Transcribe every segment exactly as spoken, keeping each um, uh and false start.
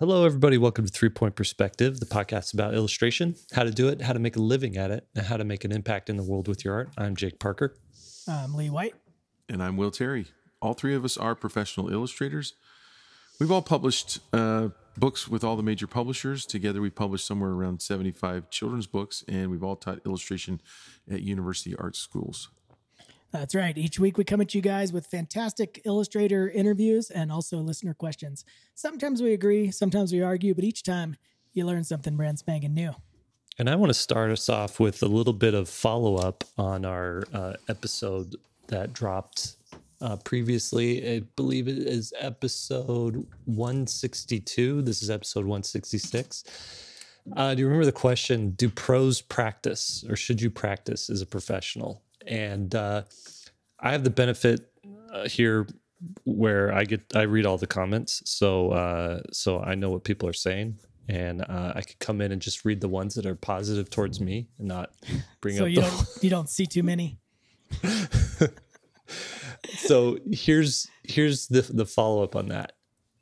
Hello, everybody. Welcome to Three Point Perspective, the podcast about illustration, how to do it, how to make a living at it, and how to make an impact in the world with your art. I'm Jake Parker. I'm Lee White. And I'm Will Terry. All three of us are professional illustrators. We've all published uh, books with all the major publishers. Together, we published somewhere around seventy-five children's books, and we've all taught illustration at university art schools. That's right. Each week we come at you guys with fantastic illustrator interviews and also listener questions. Sometimes we agree, sometimes we argue, but each time you learn something brand spanking new. And I want to start us off with a little bit of follow-up on our uh, episode that dropped uh, previously. I believe it is episode one sixty-two. This is episode one sixty-six. Uh, do you remember the question, do pros practice or should you practice as a professional? And uh, I have the benefit uh, here where I get I read all the comments, so uh, so I know what people are saying, and uh, I could come in and just read the ones that are positive towards me, and not bring so up. So you the don't you don't see too many. So here's here's the the follow up on that.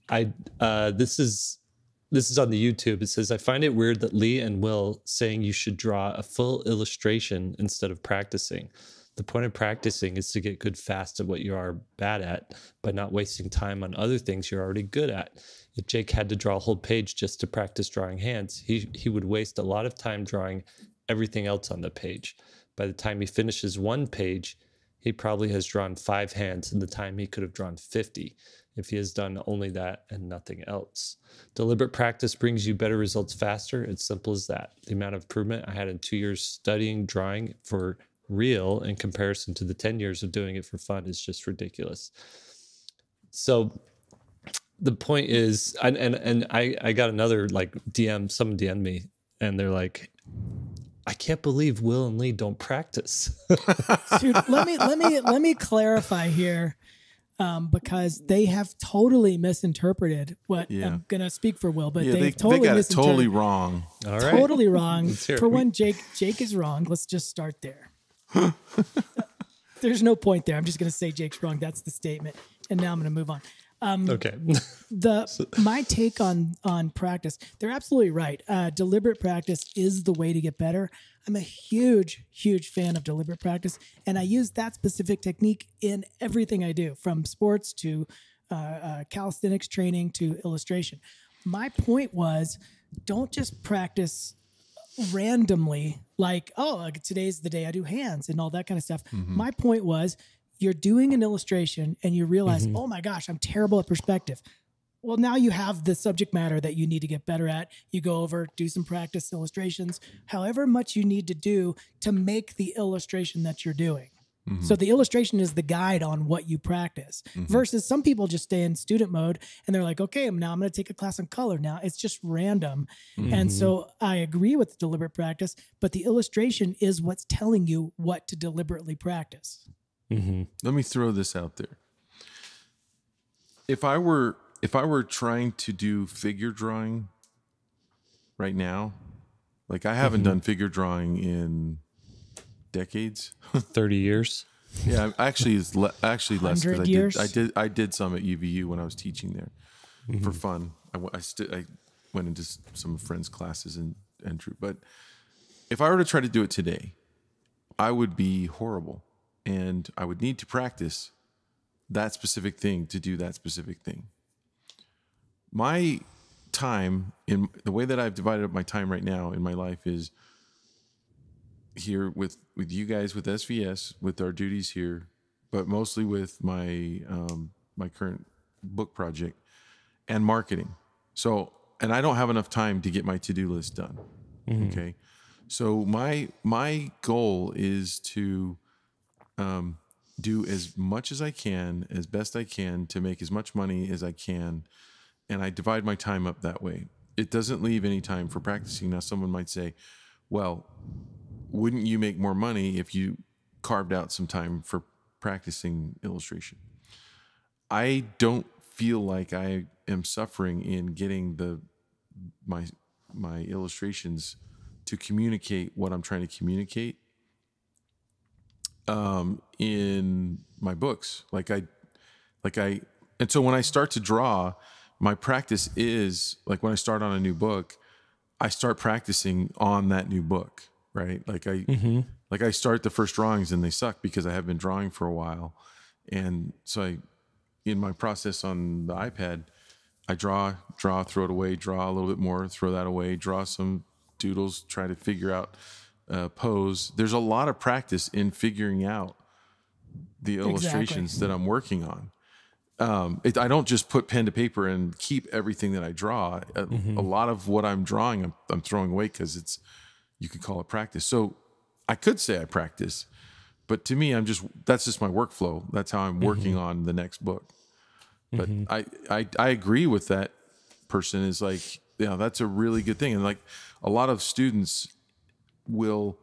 I uh, this is this is on the YouTube. It says I find it weird that Lee and Will saying you should draw a full illustration instead of practicing. The point of practicing is to get good fast at what you are bad at by not wasting time on other things you're already good at. If Jake had to draw a whole page just to practice drawing hands, he, he would waste a lot of time drawing everything else on the page. By the time he finishes one page, he probably has drawn five hands in the time he could have drawn fifty if he has done only that and nothing else. Deliberate practice brings you better results faster. It's simple as that. The amount of improvement I had in two years studying drawing for real in comparison to the ten years of doing it for fun is just ridiculous. So the point is, and and, and I, I got another like D M, someone D M'd me and they're like, I can't believe Will and Lee don't practice. Dude, let me, let me, let me clarify here um, because they have totally misinterpreted what yeah. I'm going to speak for Will, but yeah, they've they, totally they got it totally wrong. All right. Totally wrong. For one, Jake, Jake is wrong. Let's just start there. There's no point there. I'm just going to say Jake's wrong. That's the statement. And now I'm going to move on. Um, okay. the so. My take on on practice, they're absolutely right. Uh, deliberate practice is the way to get better. I'm a huge, huge fan of deliberate practice, and I use that specific technique in everything I do, from sports to uh, uh, calisthenics training to illustration. My point was, don't just practice randomly, like, oh, like today's the day I do hands and all that kind of stuff. Mm-hmm. My point was, you're doing an illustration and you realize, mm-hmm. oh my gosh, I'm terrible at perspective. Well, now you have the subject matter that you need to get better at. You go over, do some practice illustrations, however much you need to do to make the illustration that you're doing. Mm-hmm. So the illustration is the guide on what you practice mm-hmm. versus some people just stay in student mode and they're like, okay, now I'm going to take a class on color. Now it's just random. Mm-hmm. And so I agree with the deliberate practice, but the illustration is what's telling you what to deliberately practice. Mm-hmm. Let me throw this out there. If I were if I were trying to do figure drawing right now, like I haven't mm-hmm. done figure drawing in decades, thirty years. Yeah, actually, it's le actually less because I did, I did I did some at U V U when I was teaching there mm-hmm. for fun. I, I, st I went into some friends' classes and and drew. But if I were to try to do it today, I would be horrible. And I would need to practice that specific thing to do that specific thing. My time, in the way that I've divided up my time right now in my life, is here with, with you guys, with S V S, with our duties here, but mostly with my, um, my current book project and marketing. So, and I don't have enough time to get my to-do list done. Mm-hmm. Okay. So my, my goal is to Um, do as much as I can, as best I can, to make as much money as I can, and I divide my time up that way. It doesn't leave any time for practicing. Now, someone might say, well, wouldn't you make more money if you carved out some time for practicing illustration? I don't feel like I am suffering in getting the my my illustrations to communicate what I'm trying to communicate um in my books. Like I like I and so when I start to draw, my practice is, like, when I start on a new book, I start practicing on that new book, right? Like I, mm-hmm. like I start the first drawings and they suck because I have been drawing for a while. And so I, in my process on the iPad, I draw, draw, throw it away, draw a little bit more, throw that away, draw some doodles, try to figure out uh, pose. There's a lot of practice in figuring out the illustrations exactly. that I'm working on. Um, it, I don't just put pen to paper and keep everything that I draw. A, mm-hmm. a lot of what I'm drawing, I'm, I'm throwing away because it's, you could call it practice. So I could say I practice, but to me, I'm just, that's just my workflow. That's how I'm working mm-hmm. on the next book. But mm-hmm. I, I, I agree with that person is like, yeah, you know, that's a really good thing. And like a lot of students will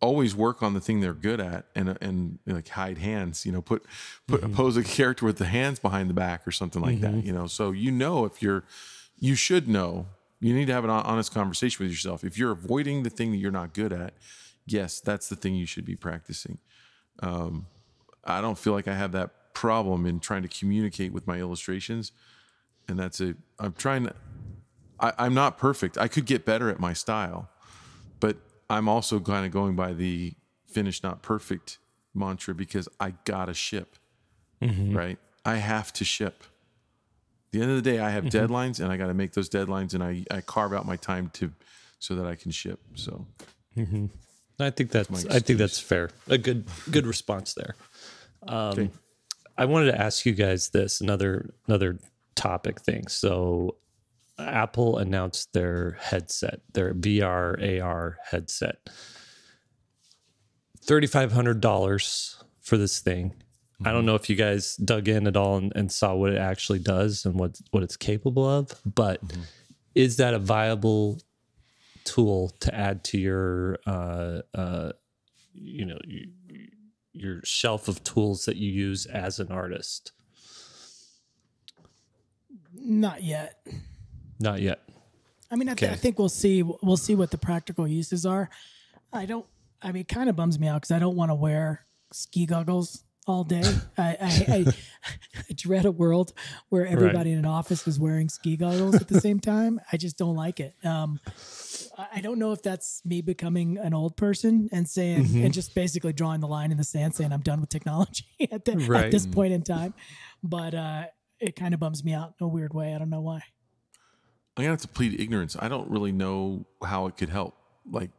always work on the thing they're good at and, and, and like hide hands, you know, put, put mm-hmm. pose a character with the hands behind the back or something like mm-hmm. that, you know? So, you know, if you're, you should know, you need to have an honest conversation with yourself. If you're avoiding the thing that you're not good at, yes, that's the thing you should be practicing. Um, I don't feel like I have that problem in trying to communicate with my illustrations. And that's a, I'm trying to, I, I'm not perfect. I could get better at my style, but I'm also kind of going by the finish not perfect mantra because I gotta ship, mm-hmm. right? I have to ship. At the end of the day, I have mm-hmm. deadlines and I gotta make those deadlines, and I, I carve out my time to so that I can ship. So mm-hmm. I think that's, that's I think that's fair. A good good response there. Um, okay. I wanted to ask you guys this, another another topic thing. So Apple announced their headset, their V R A R headset. thirty-five hundred dollars for this thing. Mm-hmm. I don't know if you guys dug in at all and, and saw what it actually does and what, what it's capable of, but mm-hmm. is that a viable tool to add to your, uh, uh, you know, your shelf of tools that you use as an artist? Not yet. Not yet. I mean, I, th okay. I think we'll see. We'll see what the practical uses are. I don't. I mean, it kind of bums me out because I don't want to wear ski goggles all day. I, I, I, I dread a world where everybody right. in an office is wearing ski goggles at the same time. I just don't like it. Um, I don't know if that's me becoming an old person and saying mm-hmm. and just basically drawing the line in the sand, saying I'm done with technology at, the, right. at this point in time. But uh, it kind of bums me out in a weird way. I don't know why. I'm gonna have to plead ignorance. I don't really know how it could help. Like,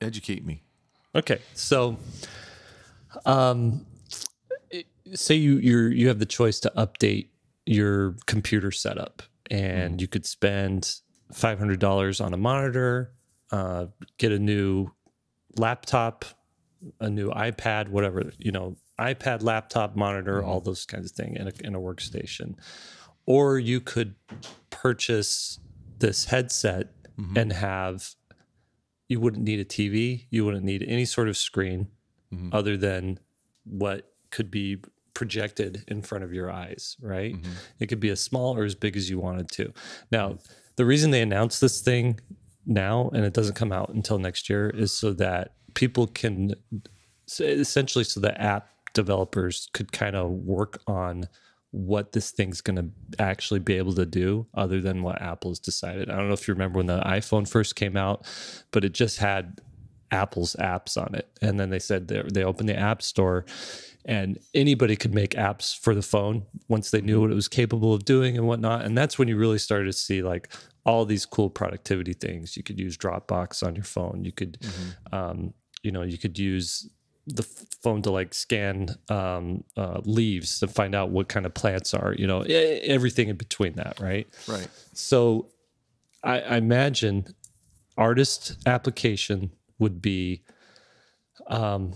educate me. Okay, so, um, say you you're you have the choice to update your computer setup, and mm. you could spend five hundred dollars on a monitor, uh, get a new laptop, a new iPad, whatever, you know, iPad, laptop, monitor, mm. all those kinds of things, and a, and a workstation. Or you could purchase this headset mm-hmm. and have, you wouldn't need a T V, you wouldn't need any sort of screen mm-hmm. other than what could be projected in front of your eyes, right? Mm-hmm. It could be as small or as big as you wanted to. Now, the reason they announced this thing now, and it doesn't come out until next year, is so that people can, essentially so the app developers could kind of work on what this thing's going to actually be able to do other than what Apple's decided. I don't know if you remember when the iPhone first came out, but it just had Apple's apps on it. And then they said they, they opened the App Store and anybody could make apps for the phone once they knew what it was capable of doing and whatnot. And that's when you really started to see like all these cool productivity things. You could use Dropbox on your phone. You could, mm-hmm. um, you know, you could use the phone to like scan um, uh, leaves to find out what kind of plants are, you know, everything in between that, right? Right. So I, I imagine artist application would be, um,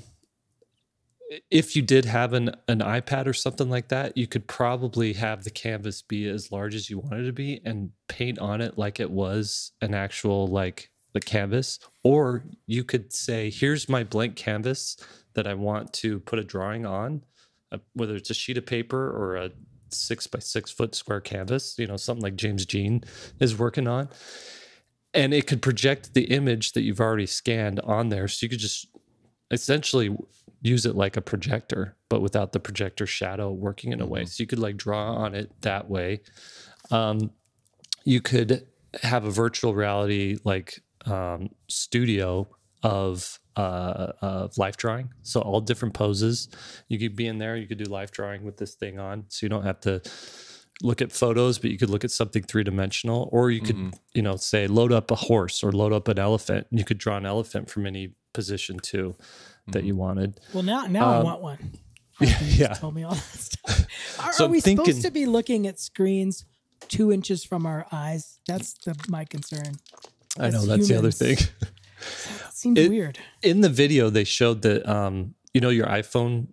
if you did have an, an iPad or something like that, you could probably have the canvas be as large as you wanted it to be and paint on it like it was an actual like the canvas. Or you could say, here's my blank canvas that I want to put a drawing on, uh, whether it's a sheet of paper or a six by six foot square canvas, you know, something like James Jean is working on. And it could project the image that you've already scanned on there. So you could just essentially use it like a projector, but without the projector shadow working in a way. So you could like draw on it that way. Um, you could have a virtual reality like um, studio of uh, uh, life drawing. So all different poses. You could be in there. You could do life drawing with this thing on. So you don't have to look at photos, but you could look at something three-dimensional, or you could, mm-hmm. you know, say load up a horse or load up an elephant, and you could draw an elephant from any position too mm-hmm. that you wanted. Well, now now um, I want one. I yeah, yeah. Told me all that stuff. Are, so are we thinking, supposed to be looking at screens two inches from our eyes? That's the my concern. I know that's humans. The other thing. That seems it, weird. In the video, they showed that um, you know, your iPhone.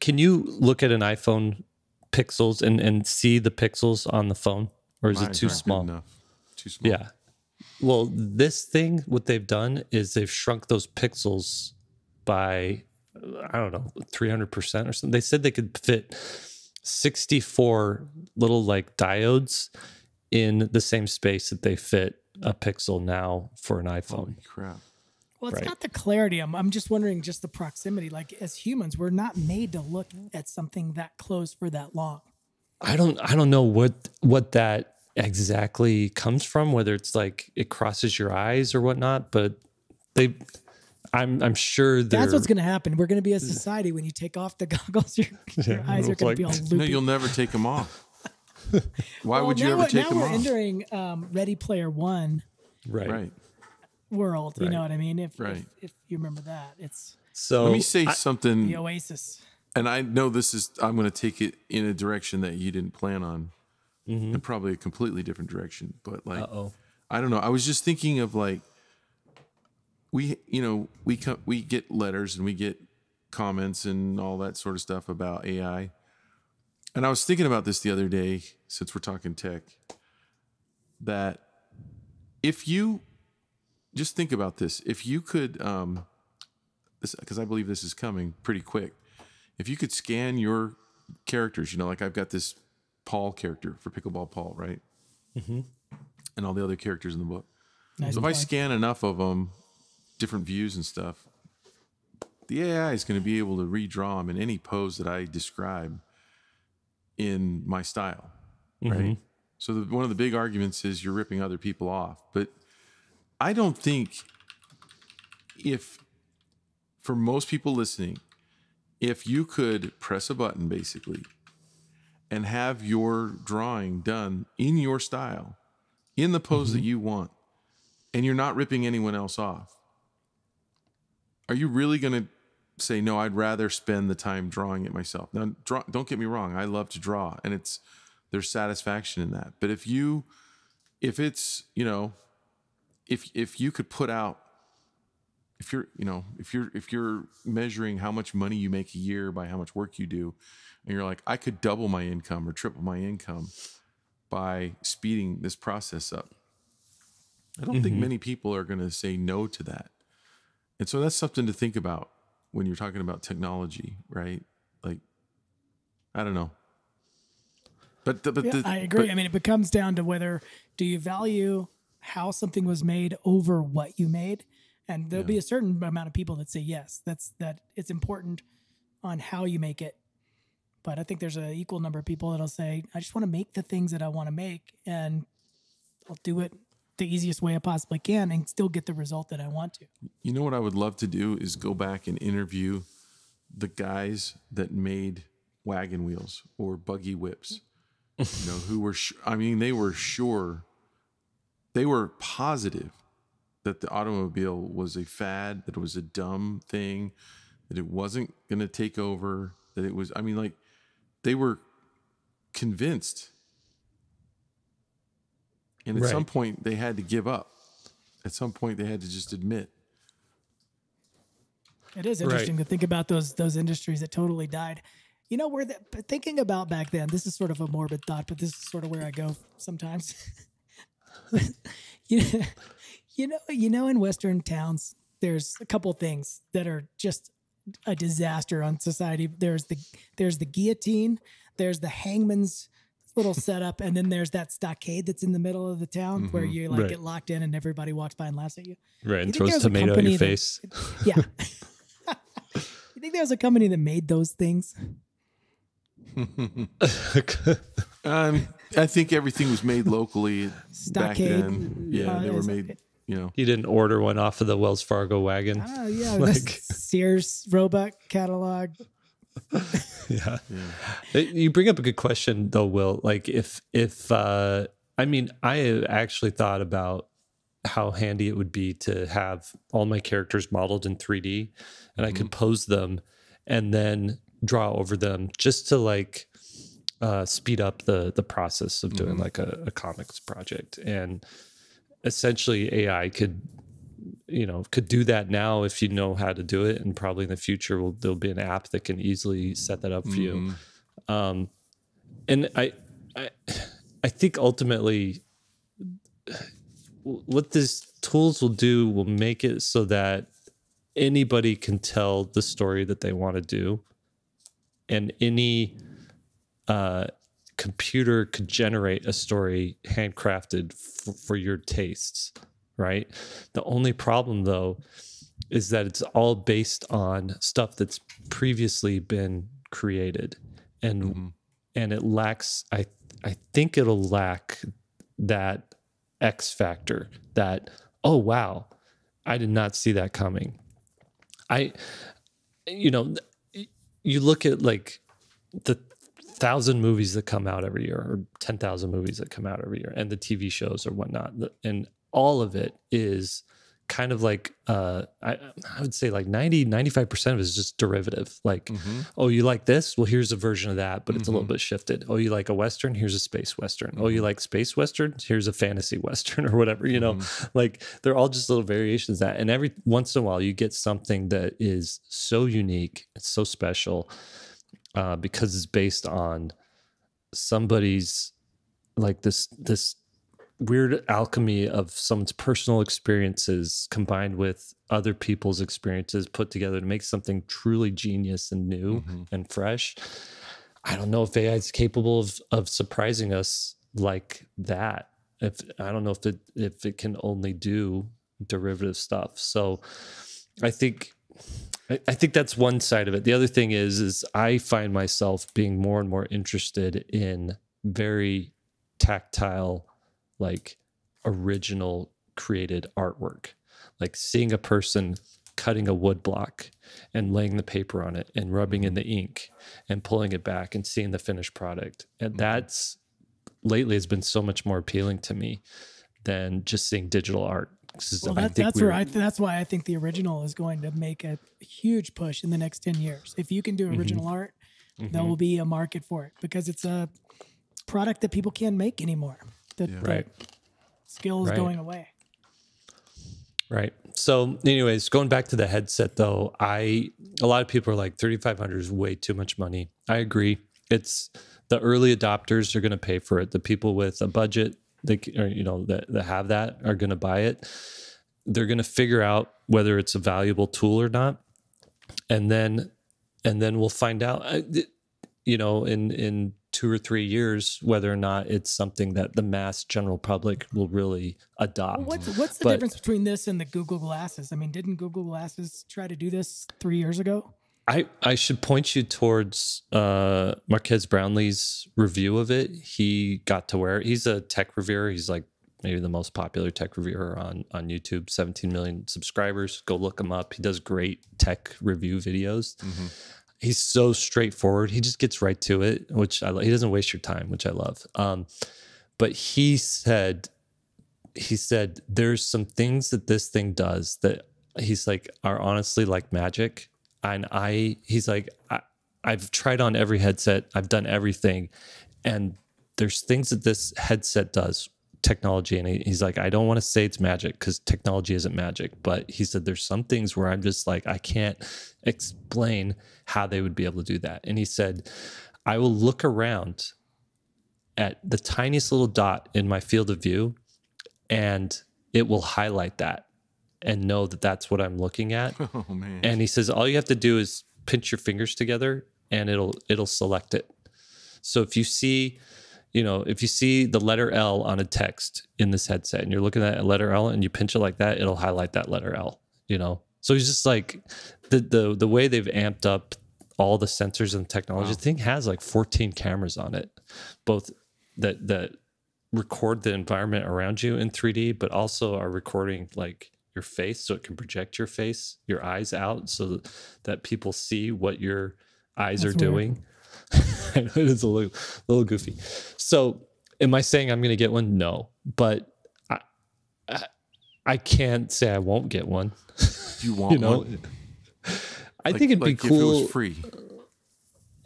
Can you look at an iPhone pixels and and see the pixels on the phone, or is Mine it too small? Too small. Yeah. Well, this thing, what they've done is they've shrunk those pixels by, I don't know, three hundred percent or something. They said they could fit sixty-four little like diodes in the same space that they fit a pixel now for an iPhone. Holy crap. Well, it's right. not the clarity. I'm, I'm just wondering just the proximity. Like, as humans, we're not made to look at something that close for that long. I don't I don't know what what that exactly comes from, whether it's like it crosses your eyes or whatnot, but they I'm I'm sure that's what's gonna happen. We're gonna be a society when you take off the goggles, your, your yeah, eyes are gonna like, be all loopy. No, you'll never take them off. Why well, would you now, ever take now them we're off? We're entering um, Ready Player One. Right. Right. World, you right. know what I mean? If, right. if if you remember that, it's so. Let me say I, something. The Oasis, and I know this is. I'm going to take it in a direction that you didn't plan on, mm-hmm. and probably a completely different direction. But like, uh-oh. I don't know. I was just thinking of like, we, you know, we come, we get letters and we get comments and all that sort of stuff about A I, and I was thinking about this the other day since we're talking tech. That if you just think about this. If you could, um, this because I believe this is coming pretty quick. If you could scan your characters, you know, like I've got this Paul character for Pickleball Paul, right? Mm-hmm. And all the other characters in the book. Nice so if I scan enough of them, different views and stuff, the A I is going to be able to redraw them in any pose that I describe in my style, mm-hmm. right? So the, one of the big arguments is you're ripping other people off, but I don't think if, for most people listening, if you could press a button basically and have your drawing done in your style, in the pose mm-hmm. that you want, and you're not ripping anyone else off, are you really going to say, no, I'd rather spend the time drawing it myself? Now, draw, don't get me wrong. I love to draw, and it's there's satisfaction in that. But if you, if it's, you know, If if you could put out, if you're you know if you're if you're measuring how much money you make a year by how much work you do, and you're like, I could double my income or triple my income by speeding this process up. I don't mm-hmm. think many people are going to say no to that, and so that's something to think about when you're talking about technology, right? Like, I don't know, but the, but yeah, the, I agree. But, I mean, it comes down to whether do you value how something was made over what you made, and there'll yeah. be a certain amount of people that say yes, that's that it's important on how you make it, but I think there's an equal number of people that'll say I just want to make the things that I want to make, and I'll do it the easiest way I possibly can and still get the result that I want to. You know what I would love to do is go back and interview the guys that made wagon wheels or buggy whips, you know, who were sh I mean they were sure they were positive that the automobile was a fad, that it was a dumb thing, that it wasn't going to take over, that it was, I mean, like, they were convinced. And at right. some point, they had to give up. At some point, they had to just admit. It is interesting right. to think about those those industries that totally died. You know, we're the, thinking about back then, this is sort of a morbid thought, but this is sort of where I go sometimes. you, know, you know, you know, in Western towns, there's a couple things that are just a disaster on society. There's the, there's the guillotine, there's the hangman's little setup. And then there's that stockade that's in the middle of the town mm-hmm. where you like right. get locked in and everybody walks by and laughs at you. Right. You and throws tomato in your face. That, yeah. You think there was a company that made those things? Um, I think everything was made locally Stockade. Back then. Yeah, uh, they were made. It? You know, you didn't order one off of the Wells Fargo wagon. Oh yeah, like Sears Roebuck catalog. Yeah. Yeah, you bring up a good question though, Will. Like, if if uh, I mean, I actually thought about how handy it would be to have all my characters modeled in three D, and mm-hmm. I could pose them and then draw over them just to like uh, speed up the the process of doing mm-hmm. like a, a comics project. And essentially, A I could, you know, could do that now if you know how to do it, and probably in the future will, there'll be an app that can easily set that up for mm-hmm. you. Um, and I, I, I think ultimately, what these tools will do will make it so that anybody can tell the story that they want to do, and any uh, computer could generate a story handcrafted f for your tastes, right? The only problem though is that it's all based on stuff that's previously been created, and mm-hmm. and it lacks. I I think it'll lack that X factor. That, oh wow, I did not see that coming. I, you know, you look at like the thousand movies that come out every year, or ten thousand movies that come out every year, and the T V shows or whatnot. And all of it is kind of like, uh, I, I would say like ninety, ninety-five percent of it is just derivative. Like, mm-hmm. oh, you like this? Well, here's a version of that, but it's mm-hmm. a little bit shifted. Oh, you like a Western? Here's a space Western. Mm-hmm. Oh, you like space Western? Here's a fantasy Western or whatever, you know, mm-hmm. like they're all just little variations of that. And every once in a while you get something that is so unique. It's so special. Uh, because it's based on somebody's like this this weird alchemy of someone's personal experiences combined with other people's experiences put together to make something truly genius and new mm-hmm. and fresh. I don't know if A I is capable of of surprising us like that. If I don't know if it if it can only do derivative stuff. So I think. I think that's one side of it. The other thing is, is I find myself being more and more interested in very tactile, like original created artwork, like seeing a person cutting a wood block and laying the paper on it and rubbing in the ink and pulling it back and seeing the finished product. And that's lately has been so much more appealing to me than just seeing digital art. Well, that, that's we were, where I th that's why I think the original is going to make a huge push in the next ten years. If you can do original mm-hmm. art, mm-hmm. there will be a market for it, because it's a product that people can't make anymore. The, yeah. the right. skill is right. going away. Right. So anyways, going back to the headset though, I a lot of people are like thirty-five hundred dollars is way too much money. I agree. It's the early adopters are going to pay for it. The people with a budget, They, or, you know, that, that have that are going to buy it. They're going to figure out whether it's a valuable tool or not, and then and then we'll find out, you know, in in two or three years whether or not it's something that the mass general public will really adopt. Well, what's what's the but, difference between this and the Google Glasses? I mean, didn't Google Glasses try to do this three years ago? I, I should point you towards uh, Marquez Brownlee's review of it. He got to wear it. He's a tech reviewer. He's like maybe the most popular tech reviewer on, on YouTube, seventeen million subscribers. Go look him up. He does great tech review videos. Mm-hmm. He's so straightforward. He just gets right to it, which I love. He doesn't waste your time, which I love. Um, but he said, he said, there's some things that this thing does that he's like are honestly like magic. And I, he's like, I, I've tried on every headset. I've done everything. And there's things that this headset does, technology. And he, he's like, I don't want to say it's magic because technology isn't magic. But he said, there's some things where I'm just like, I can't explain how they would be able to do that. And he said, I will look around at the tiniest little dot in my field of view, and it will highlight that and know that that's what I'm looking at. Oh, man. And he says, all you have to do is pinch your fingers together and it'll, it'll select it. So if you see, you know, if you see the letter L on a text in this headset and you're looking at a letter L and you pinch it like that, it'll highlight that letter L, you know? So he's just like the, the, the way they've amped up all the sensors and technology. Wow. The thing has like fourteen cameras on it, both that that record the environment around you in three D, but also are recording like your face, so it can project your face, your eyes out, so that people see what your eyes That's are weird. doing. I know it is a little, little goofy. So am I saying I'm going to get one? No, but I, I, I can't say I won't get one. You want you know? one? I like, think it'd like be cool. If it was free.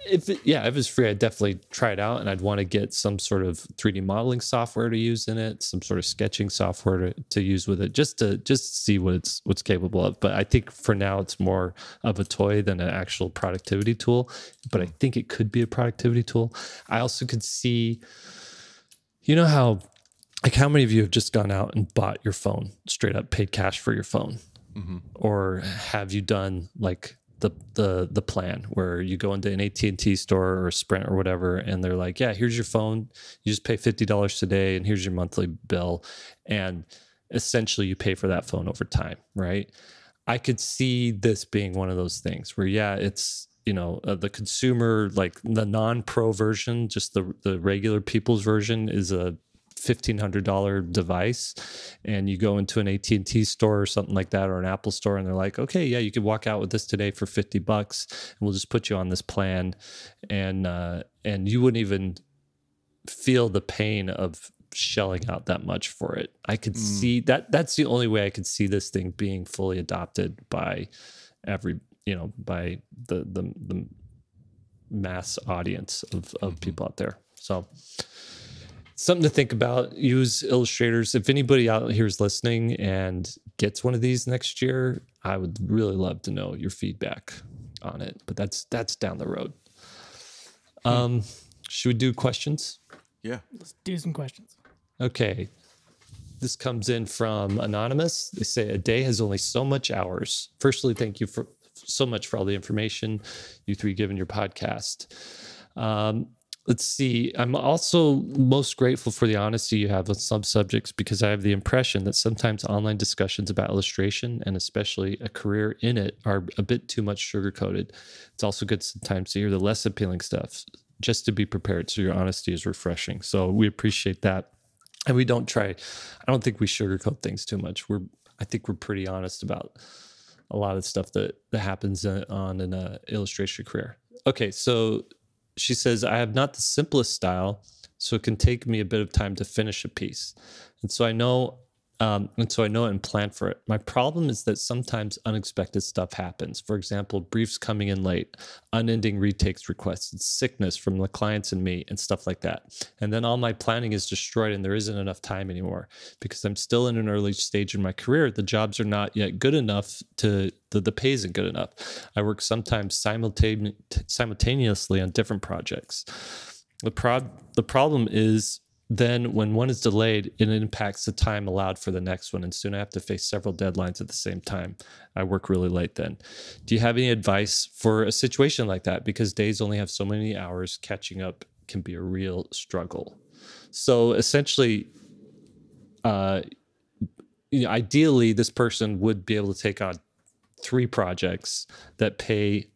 If it, yeah, if it's free, I'd definitely try it out, and I'd want to get some sort of three D modeling software to use in it, some sort of sketching software to, to use with it, just to just see what it's what's capable of. But I think for now it's more of a toy than an actual productivity tool. But I think it could be a productivity tool. I also could see, you know how, like how many of you have just gone out and bought your phone, straight up paid cash for your phone, mm-hmm. or have you done like the the the plan where you go into an A T and T store or a Sprint or whatever, and they're like, yeah, here's your phone, you just pay fifty dollars today and here's your monthly bill, and essentially you pay for that phone over time, right? I could see this being one of those things where, yeah, it's, you know, uh, the consumer, like the non-pro version, just the the regular people's version, is a fifteen hundred dollar device, and you go into an A T and T store or something like that, or an Apple store, and they're like, okay, yeah, you could walk out with this today for fifty bucks, and we'll just put you on this plan, and uh, and you wouldn't even feel the pain of shelling out that much for it. I could mm. see that. That's the only way I could see this thing being fully adopted by every, you know, by the the, the mass audience of, of mm-hmm. people out there. So something to think about. Use Illustrators. If anybody out here is listening and gets one of these next year, I would really love to know your feedback on it. But that's that's down the road. Um, should we do questions? Yeah. Let's do some questions. Okay. This comes in from Anonymous. They say, a day has only so much hours. Firstly, thank you for so much for all the information you three give in your podcast. Um, Let's see. I'm also most grateful for the honesty you have with some subjects, because I have the impression that sometimes online discussions about illustration, and especially a career in it, are a bit too much sugar-coated. It's also good sometimes to hear the less appealing stuff, just to be prepared. So your honesty is refreshing. So we appreciate that. And we don't try, I don't think we sugarcoat things too much. We're, I think we're pretty honest about a lot of stuff that, that happens on an uh, illustration career. Okay, so she says, I have not the simplest style, so it can take me a bit of time to finish a piece. And so I know um, and so I know and plan for it. My problem is that sometimes unexpected stuff happens. For example, briefs coming in late, unending retakes requested, sickness from the clients and me, and stuff like that. And then all my planning is destroyed, and there isn't enough time anymore. Because I'm still in an early stage in my career, the jobs are not yet good enough to... The, the pay isn't good enough. I work sometimes simultane simultaneously on different projects. The, pro the problem is then when one is delayed, it impacts the time allowed for the next one, and soon I have to face several deadlines at the same time. I work really late then. Do you have any advice for a situation like that? Because days only have so many hours, catching up can be a real struggle. So essentially, uh, you know, ideally, this person would be able to take on three projects that pay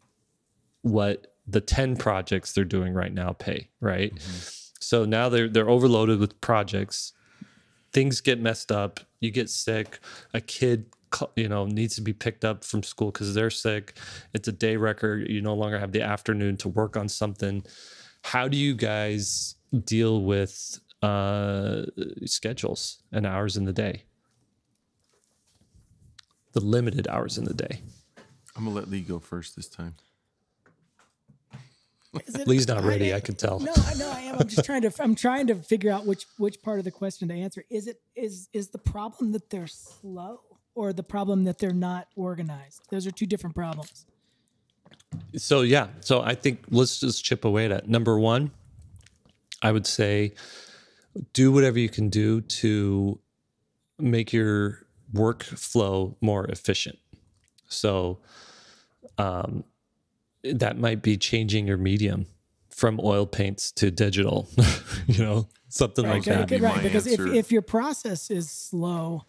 what the ten projects they're doing right now pay, right? Mm-hmm. So now they're they're overloaded with projects. Things get messed up. You get sick. A kid, you know, needs to be picked up from school because they're sick. It's a day wrecker. You no longer have the afternoon to work on something. How do you guys deal with uh, schedules and hours in the day? The limited hours in the day. I'm gonna let Lee go first this time. It, Lee's not ready. I, I can tell. No, I know I am. I'm just trying to. I'm trying to figure out which which part of the question to answer. Is it is is the problem that they're slow, or the problem that they're not organized? Those are two different problems. So yeah. So I think let's just chip away at it. Number one, I would say, do whatever you can do to make your workflow more efficient. So um, that might be changing your medium from oil paints to digital, you know, something right, like that. Right, because if, if your process is slow,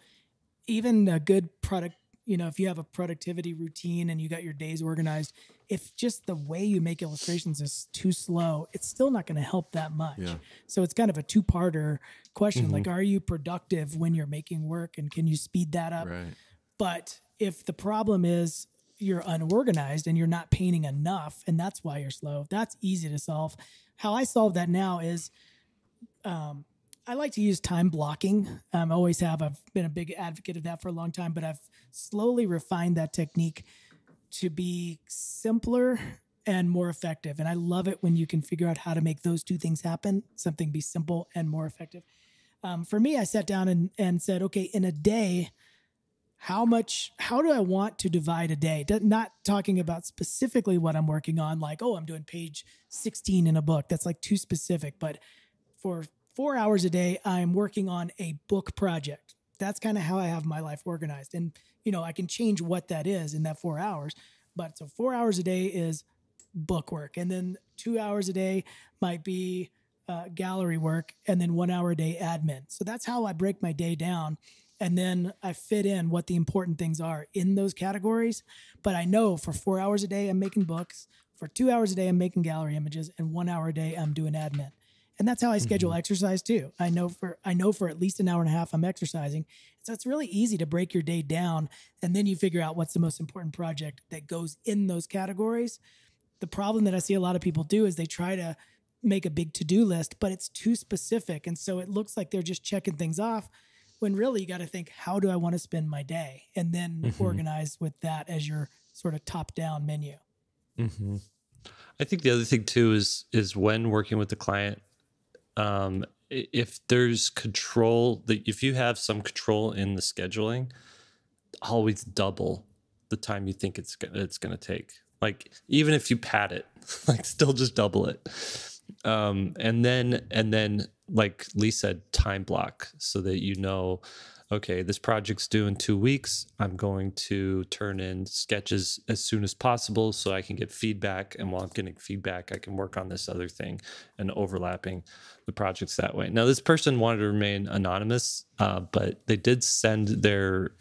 even a good product, you know, if you have a productivity routine and you got your days organized, if just the way you make illustrations is too slow, it's still not going to help that much. Yeah. So it's kind of a two-parter question. Mm-hmm. Like, are you productive when you're making work, and can you speed that up? Right. But if the problem is you're unorganized and you're not painting enough, and that's why you're slow, that's easy to solve. How I solve that now is, um, I like to use time blocking. Um, I always have. I've been a big advocate of that for a long time, but I've slowly refined that technique to be simpler and more effective. And I love it when you can figure out how to make those two things happen, something be simple and more effective. Um, for me, I sat down and, and said, okay, in a day, how much, how do I want to divide a day? Not talking about specifically what I'm working on, like, oh, I'm doing page sixteen in a book. That's like too specific, but for four hours a day, I'm working on a book project. That's kind of how I have my life organized. And, you know, I can change what that is in that four hours. But so four hours a day is book work. And then two hours a day might be uh, gallery work. And then one hour a day admin. So that's how I break my day down. And then I fit in what the important things are in those categories. But I know for four hours a day, I'm making books. For two hours a day, I'm making gallery images. And one hour a day, I'm doing admin. And that's how I schedule mm-hmm. exercise too. I know for I know for at least an hour and a half I'm exercising. So it's really easy to break your day down, and then you figure out what's the most important project that goes in those categories. The problem that I see a lot of people do is they try to make a big to-do list, but it's too specific. And so it looks like they're just checking things off, when really you got to think, how do I want to spend my day? And then mm-hmm. organize with that as your sort of top-down menu. Mm-hmm. I think the other thing too is is when working with the client, Um, if there's control, if you have some control in the scheduling, always double the time you think it's it's going to take. Like, even if you pad it, like, still just double it. Um, and then, and then, like Lee said, time block, so that you know, okay, this project's due in two weeks. I'm going to turn in sketches as soon as possible so I can get feedback. And while I'm getting feedback, I can work on this other thing and overlapping the projects that way. Now, this person wanted to remain anonymous, uh, but they did send their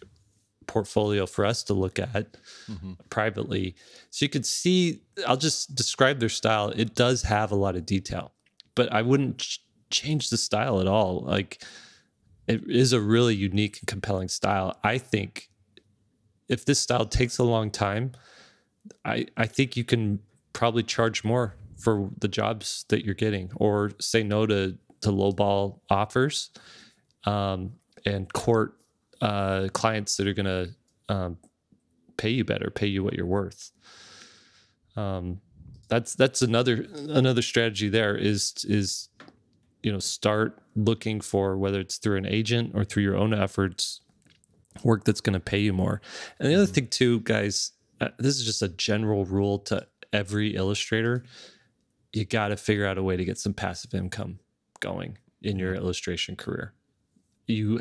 portfolio for us to look at mm-hmm. privately. So you could see, I'll just describe their style. It does have a lot of detail, but I wouldn't ch- change the style at all. Like, it is a really unique and compelling style. I think if this style takes a long time, I, I think you can probably charge more for the jobs that you're getting, or say no to, to lowball offers um, and court uh, clients that are going to um, pay you better, pay you what you're worth. Um, that's that's another another strategy there is is... you know, start looking for, whether it's through an agent or through your own efforts, work that's going to pay you more. And the other thing too, guys, uh, this is just a general rule to every illustrator. You got to figure out a way to get some passive income going in your illustration career. You,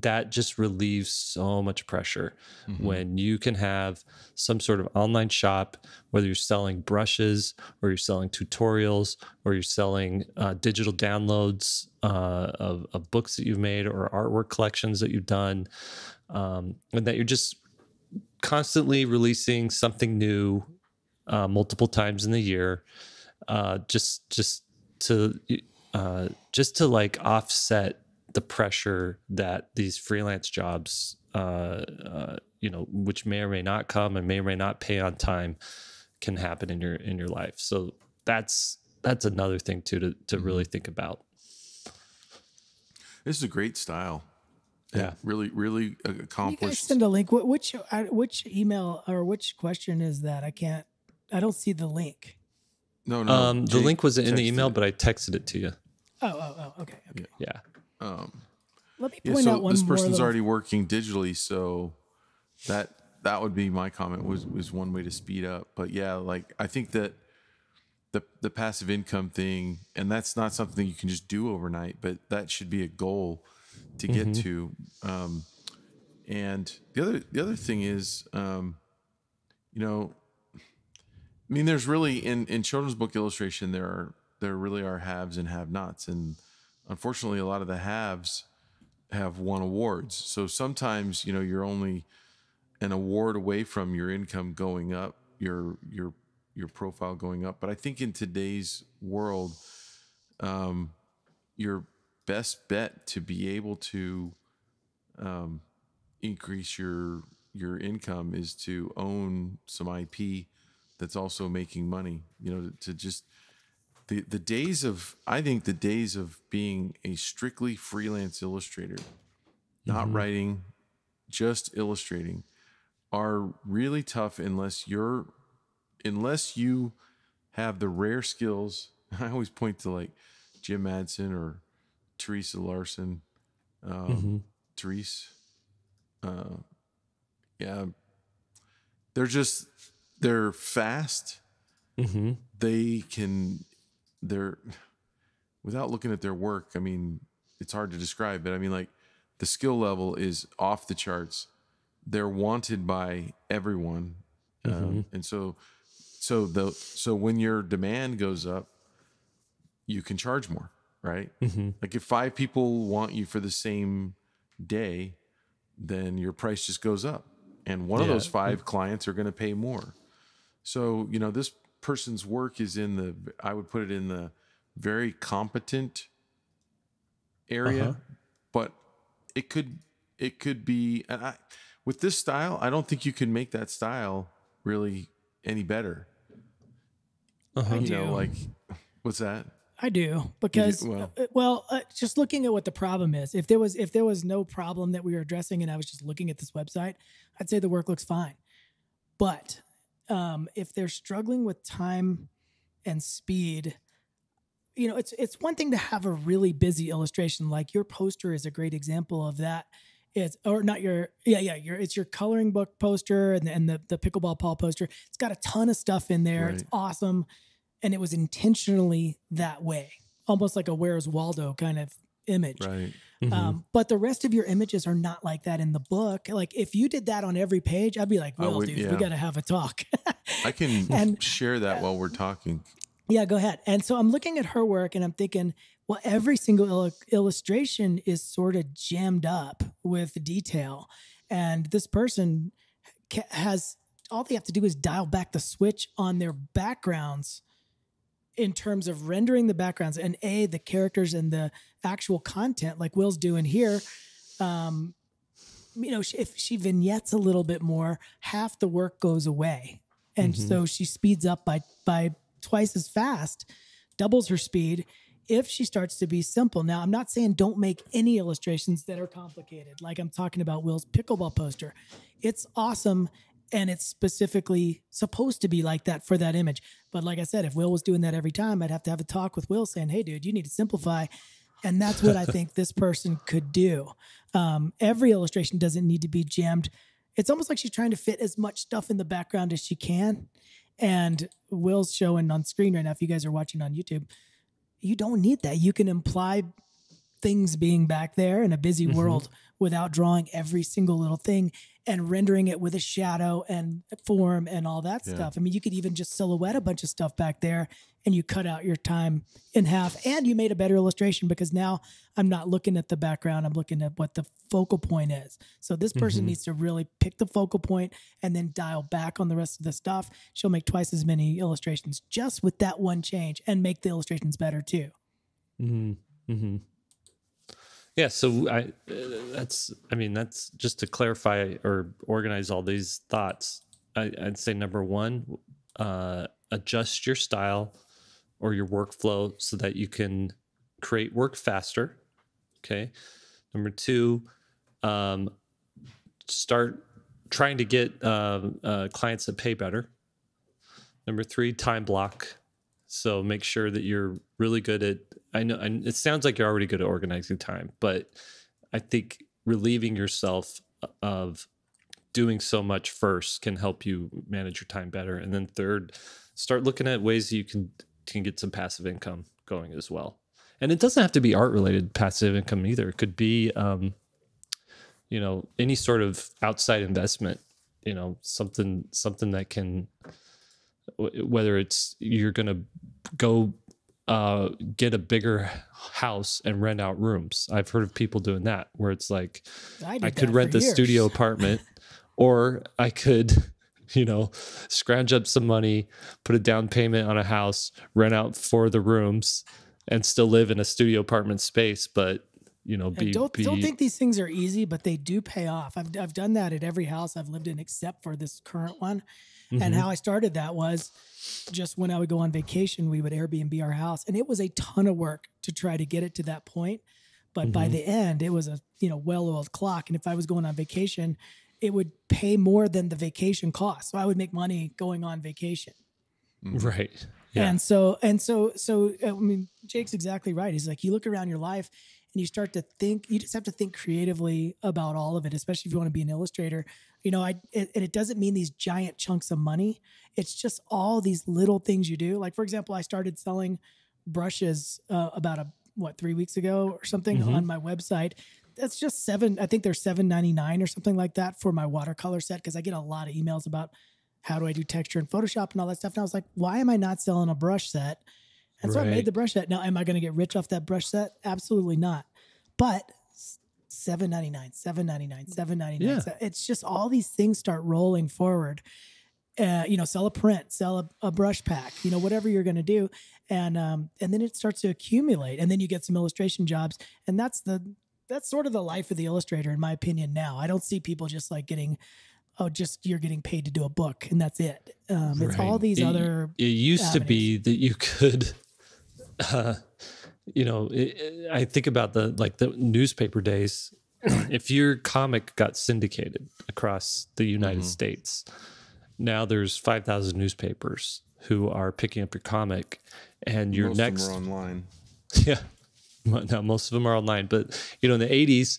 that just relieves so much pressure mm-hmm. when you can have some sort of online shop, whether you're selling brushes or you're selling tutorials or you're selling uh, digital downloads uh, of, of books that you've made or artwork collections that you've done, um, and that you're just constantly releasing something new uh, multiple times in the year, uh, just just to uh, just to like offset the pressure that these freelance jobs, uh, uh, you know, which may or may not come and may or may not pay on time, can happen in your in your life. So that's that's another thing too to to really think about. This is a great style. Yeah, it really, really accomplished. You guys send a link. Which which email or which question is that? I can't. I don't see the link. No, no. Um, the link was in the email, but I texted it to you. Oh, oh, oh. Okay, okay. Yeah. yeah. Um, Let me point yeah, so out one. This person's more already working digitally, so that that would be my comment. Was was one way to speed up, but yeah, like I think that the the passive income thing, and that's not something you can just do overnight, but that should be a goal to get mm-hmm. to. Um, and the other the other thing is, um, you know, I mean, there's really in in children's book illustration there are there really are haves and have-nots, and unfortunately, a lot of the haves have won awards. So sometimes, you know, you're only an award away from your income going up, your your your profile going up. But I think in today's world, um, your best bet to be able to um, increase your your income is to own some I P that's also making money. You know, to, to just the the days of I think the days of being a strictly freelance illustrator, not mm-hmm. writing, just illustrating, are really tough unless you're unless you have the rare skills. I always point to like Jim Madsen or Teresa Larson, um, mm-hmm. Therese. Uh, yeah, they're just they're fast. Mm-hmm. They can they're without looking at their work. I mean, it's hard to describe, but I mean, like the skill level is off the charts. They're wanted by everyone, mm-hmm. um, and so so the so when your demand goes up, you can charge more, right? Mm-hmm. Like if five people want you for the same day, then your price just goes up, and one yeah. of those five clients are going to pay more. So you know this person's work is in the I would put it in the very competent area, uh-huh. but it could it could be and I. With this style, I don't think you can make that style really any better. Uh-huh. You know, like, what's that? I do, because, well, uh, well uh, just looking at what the problem is, if there was if there was no problem that we were addressing and I was just looking at this website, I'd say the work looks fine. But um, if they're struggling with time and speed, you know, it's it's one thing to have a really busy illustration. Like your poster is a great example of that. It's or not your yeah yeah your it's your coloring book poster and the, and the the Pickleball Paul poster. It's got a ton of stuff in there. Right. It's awesome, and it was intentionally that way, almost like a Where's Waldo kind of image. Right. Mm-hmm. Um, but the rest of your images are not like that in the book. Like if you did that on every page, I'd be like, well, would, dude, yeah. we got to have a talk. I can and, share that uh, while we're talking. Yeah, go ahead. And so I'm looking at her work and I'm thinking, well, every single il illustration is sort of jammed up with detail. And this person has, all they have to do is dial back the switch on their backgrounds in terms of rendering the backgrounds and A, the characters and the actual content like Will's doing here. Um, you know, if she vignettes a little bit more, half the work goes away. And mm-hmm. so she speeds up by, by, twice as fast, doubles her speed if she starts to be simple. Now, I'm not saying don't make any illustrations that are complicated. Like I'm talking about Will's pickleball poster. It's awesome, and it's specifically supposed to be like that for that image. But like I said, if Will was doing that every time, I'd have to have a talk with Will saying, hey, dude, you need to simplify. And that's what I think this person could do. Um, every illustration doesn't need to be jammed. It's almost like she's trying to fit as much stuff in the background as she can. And Will's showing on screen right now, if you guys are watching on YouTube, you don't need that. You can imply things being back there in a busy mm-hmm. world without drawing every single little thing and rendering it with a shadow and form and all that yeah. stuff. I mean, you could even just silhouette a bunch of stuff back there and you cut out your time in half and you made a better illustration because now I'm not looking at the background. I'm looking at what the focal point is. So this person mm-hmm. needs to really pick the focal point and then dial back on the rest of the stuff. She'll make twice as many illustrations just with that one change and make the illustrations better too. Mm-hmm. Mm-hmm. Yeah, so I, uh, that's, I mean, that's just to clarify or organize all these thoughts. I, I'd say number one, uh, adjust your style or your workflow so that you can create work faster. Okay. Number two, um, start trying to get uh, uh, clients that pay better. Number three, time block. So make sure that you're really good at, I know and it sounds like you're already good at organizing time, but I think relieving yourself of doing so much first can help you manage your time better. And then third, start looking at ways you can, can get some passive income going as well. And it doesn't have to be art related passive income either. It could be, um, you know, any sort of outside investment, you know, something, something that can, whether it's you're going to go uh, get a bigger house and rent out rooms. I've heard of people doing that where it's like, I, I could rent the studio apartment Or I could, you know, scrounge up some money, put a down payment on a house, rent out four of the rooms, and still live in a studio apartment space, but, you know, be, don't, be... don't think these things are easy, but they do pay off. I've, I've done that at every house I've lived in except for this current one. Mm-hmm. And how I started that was just when I would go on vacation, we would Airbnb our house. And it was a ton of work to try to get it to that point. But mm-hmm. by the end, it was a, you know, well-oiled clock. And if I was going on vacation, it would pay more than the vacation cost. So I would make money going on vacation. Right. Yeah. And so, and so, so, I mean, Jake's exactly right. He's like, you look around your life and you start to think, you just have to think creatively about all of it, especially if you want to be an illustrator. You know, I, it, and it doesn't mean these giant chunks of money. It's just all these little things you do. Like, for example, I started selling brushes uh, about a, what, three weeks ago or something mm-hmm. on my website. That's just seven. I think they're seven ninety-nine or something like that for my watercolor set, because I get a lot of emails about how do I do texture in Photoshop and all that stuff. And I was like, why am I not selling a brush set? And right. so I made the brush set. Now, am I going to get rich off that brush set? Absolutely not. But seven ninety-nine, seven ninety-nine, seven ninety-nine. Yeah. It's just all these things start rolling forward. Uh, you know, sell a print, sell a, a brush pack, you know, whatever you're going to do. And, um, and then it starts to accumulate, and then you get some illustration jobs. And that's the, that's sort of the life of the illustrator, in my opinion. Now, I don't see people just like getting, oh, just you're getting paid to do a book and that's it. Um, right. It's all these it, other. It used avenues. to be that you could, uh, you know, it, it, I think about the like the newspaper days. If your comic got syndicated across the United mm-hmm. States, now there's five thousand newspapers who are picking up your comic, and your Most next of them are online. Yeah. Now, most of them are online, but, you know, in the eighties,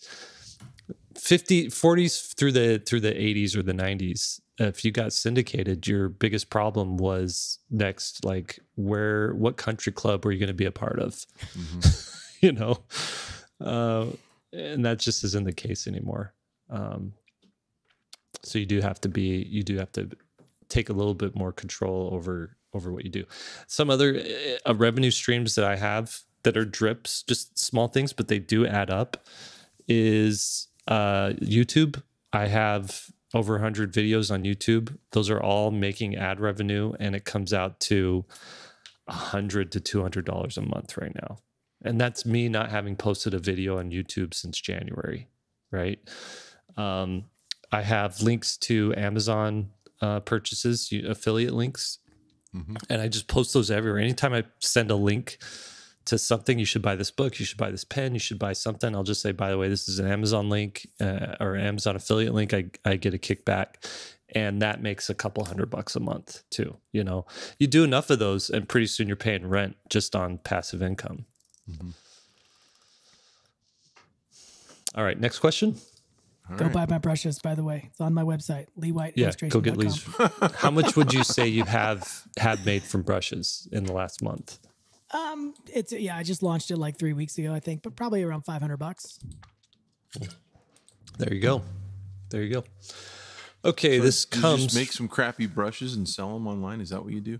fifties, forties through the through the eighties or the nineties, if you got syndicated, your biggest problem was next, like, where, what country club were you going to be a part of? Mm-hmm. You know, uh, and that just isn't the case anymore. Um, so you do have to be, you do have to take a little bit more control over over what you do. Some other uh, revenue streams that I have that are drips, just small things, but they do add up, is uh, YouTube. I have over one hundred videos on YouTube. Those are all making ad revenue, and it comes out to one hundred to two hundred dollars a month right now. And that's me not having posted a video on YouTube since January, right? Um, I have links to Amazon uh, purchases, affiliate links, mm-hmm. and I just post those everywhere. Anytime I send a link to something, you should buy this book, you should buy this pen, you should buy something, I'll just say, by the way, this is an Amazon link uh, or Amazon affiliate link. I, I get a kickback, and that makes a couple hundred bucks a month too. You know, you do enough of those and pretty soon you're paying rent just on passive income. Mm-hmm. All right, next question. All go right. buy my brushes, by the way. It's on my website, Lee White. Yeah, go get Lee's. How much would you say you have had made from brushes in the last month? Um, it's, yeah, I just launched it like three weeks ago, I think, but probably around five hundred bucks. There you go. There you go. Okay. So this comes, you just make some crappy brushes and sell them online. Is that what you do?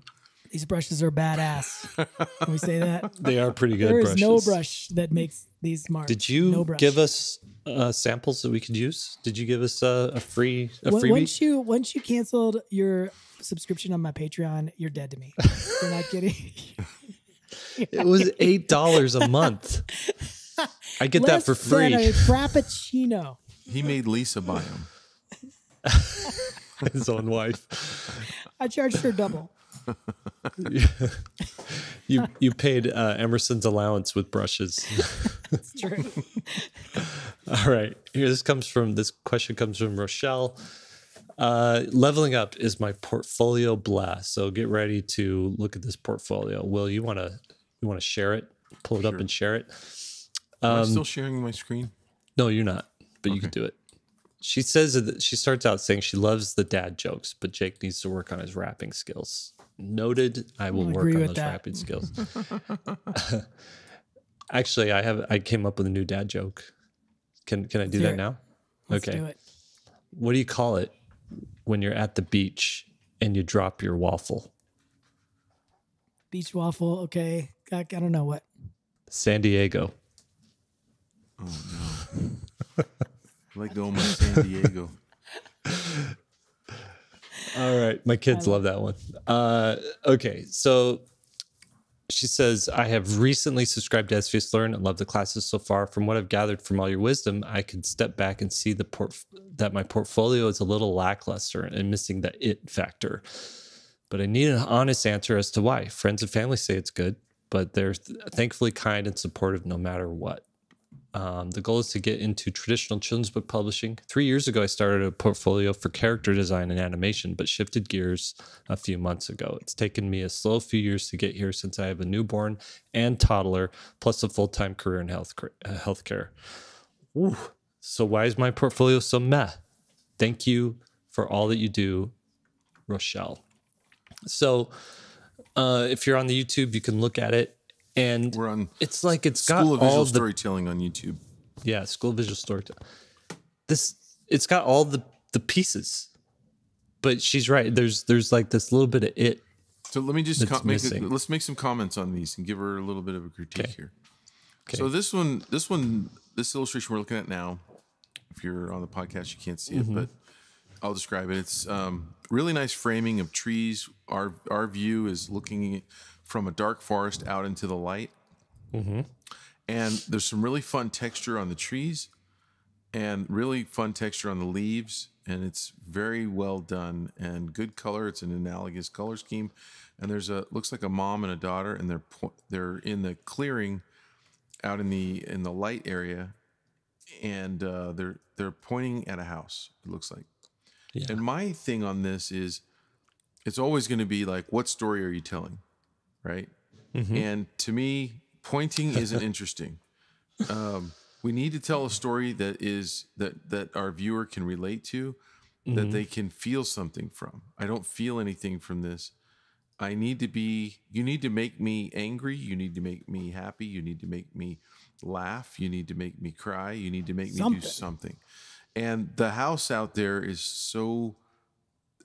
These brushes are badass. Can we say that? They are pretty good. There brushes. Is no brush that makes these marks. Did you no give us uh, samples that we could use? Did you give us uh, a free, a when, freebie? Once you, once you canceled your subscription on my Patreon, you're dead to me. You're not kidding. It was eight dollars a month. I get Less that for free. Than a frappuccino. He made Lisa buy him. His own wife. I charged her double. you you paid uh, Emerson's allowance with brushes. That's true. All right. Here, this comes from this question comes from Rochelle. Uh, leveling up is my portfolio blah. So get ready to look at this portfolio. Will, you want to you want to share it? Pull it sure. up and share it. Um, Am I still sharing my screen? No, you're not. But okay. you can do it. She says that she starts out saying she loves the dad jokes, but Jake needs to work on his rapping skills. Noted. I will I'll work on those that. rapping skills. Actually, I have I came up with a new dad joke. Can can I do Let's that now? Let's okay. Do it. What do you call it when you're at the beach and you drop your waffle? Beach waffle. Okay. I, I don't know what. San Diego. Oh no. I like going to San Diego. All right. My kids love that one. Uh, okay. So she says, I have recently subscribed to S V S Learn and love the classes so far. From what I've gathered from all your wisdom, I could step back and see the porf that my portfolio is a little lackluster and missing the it factor. But I need an honest answer as to why. Friends and family say it's good, but they're th thankfully kind and supportive no matter what. Um, the goal is to get into traditional children's book publishing. Three years ago, I started a portfolio for character design and animation, but shifted gears a few months ago. It's taken me a slow few years to get here since I have a newborn and toddler, plus a full-time career in health uh, healthcare. Ooh, so why is my portfolio so meh? Thank you for all that you do, Rochelle. So uh, if you're on the YouTube, you can look at it. And we're on it's like it's got School of Visual Storytelling on YouTube. Yeah, School of Visual Storytelling. This it's got all the the pieces, but she's right. There's there's like this little bit of it. So let me just make a, let's make some comments on these and give her a little bit of a critique okay. here. Okay. So this one, this one, this illustration we're looking at now. If you're on the podcast, you can't see mm-hmm. it, but I'll describe it. It's um, really nice framing of trees. Our our view is looking at from a dark forest out into the light. Mm-hmm. And there's some really fun texture on the trees and really fun texture on the leaves. And it's very well done and good color. It's an analogous color scheme. And there's a, looks like a mom and a daughter, and they're, they're in the clearing out in the, in the light area. And uh, they're, they're pointing at a house, it looks like. Yeah. And my thing on this is it's always going to be like, what story are you telling? Right. Mm-hmm. And to me, pointing isn't interesting. Um, we need to tell a story that is that that our viewer can relate to, mm-hmm. that they can feel something from. I don't feel anything from this. I need to be you need to make me angry. You need to make me happy. You need to make me laugh. You need to make me cry. You need to make something. me do something. And the house out there is so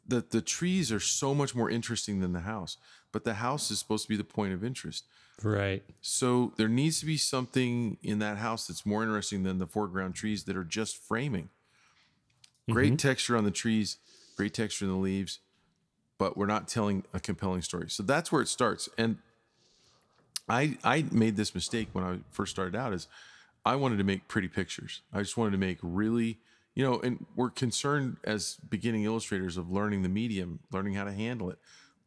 that the trees are so much more interesting than the house. But the house is supposed to be the point of interest. Right. So there needs to be something in that house that's more interesting than the foreground trees that are just framing. Great mm-hmm. texture on the trees, great texture in the leaves, but we're not telling a compelling story. So that's where it starts. And I I made this mistake when I first started out is I wanted to make pretty pictures. I just wanted to make really, you know, and we're concerned as beginning illustrators of learning the medium, learning how to handle it.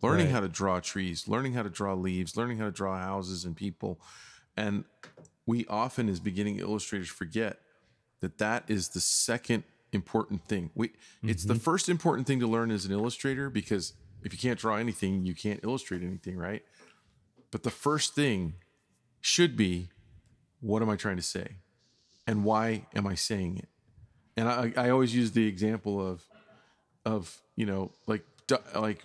Learning right. how to draw trees, learning how to draw leaves, learning how to draw houses and people. And we often as beginning illustrators forget that that is the second important thing. We, mm-hmm. It's the first important thing to learn as an illustrator, because if you can't draw anything, you can't illustrate anything, right? But the first thing should be, what am I trying to say? And why am I saying it? And I, I always use the example of, of you know, like, like,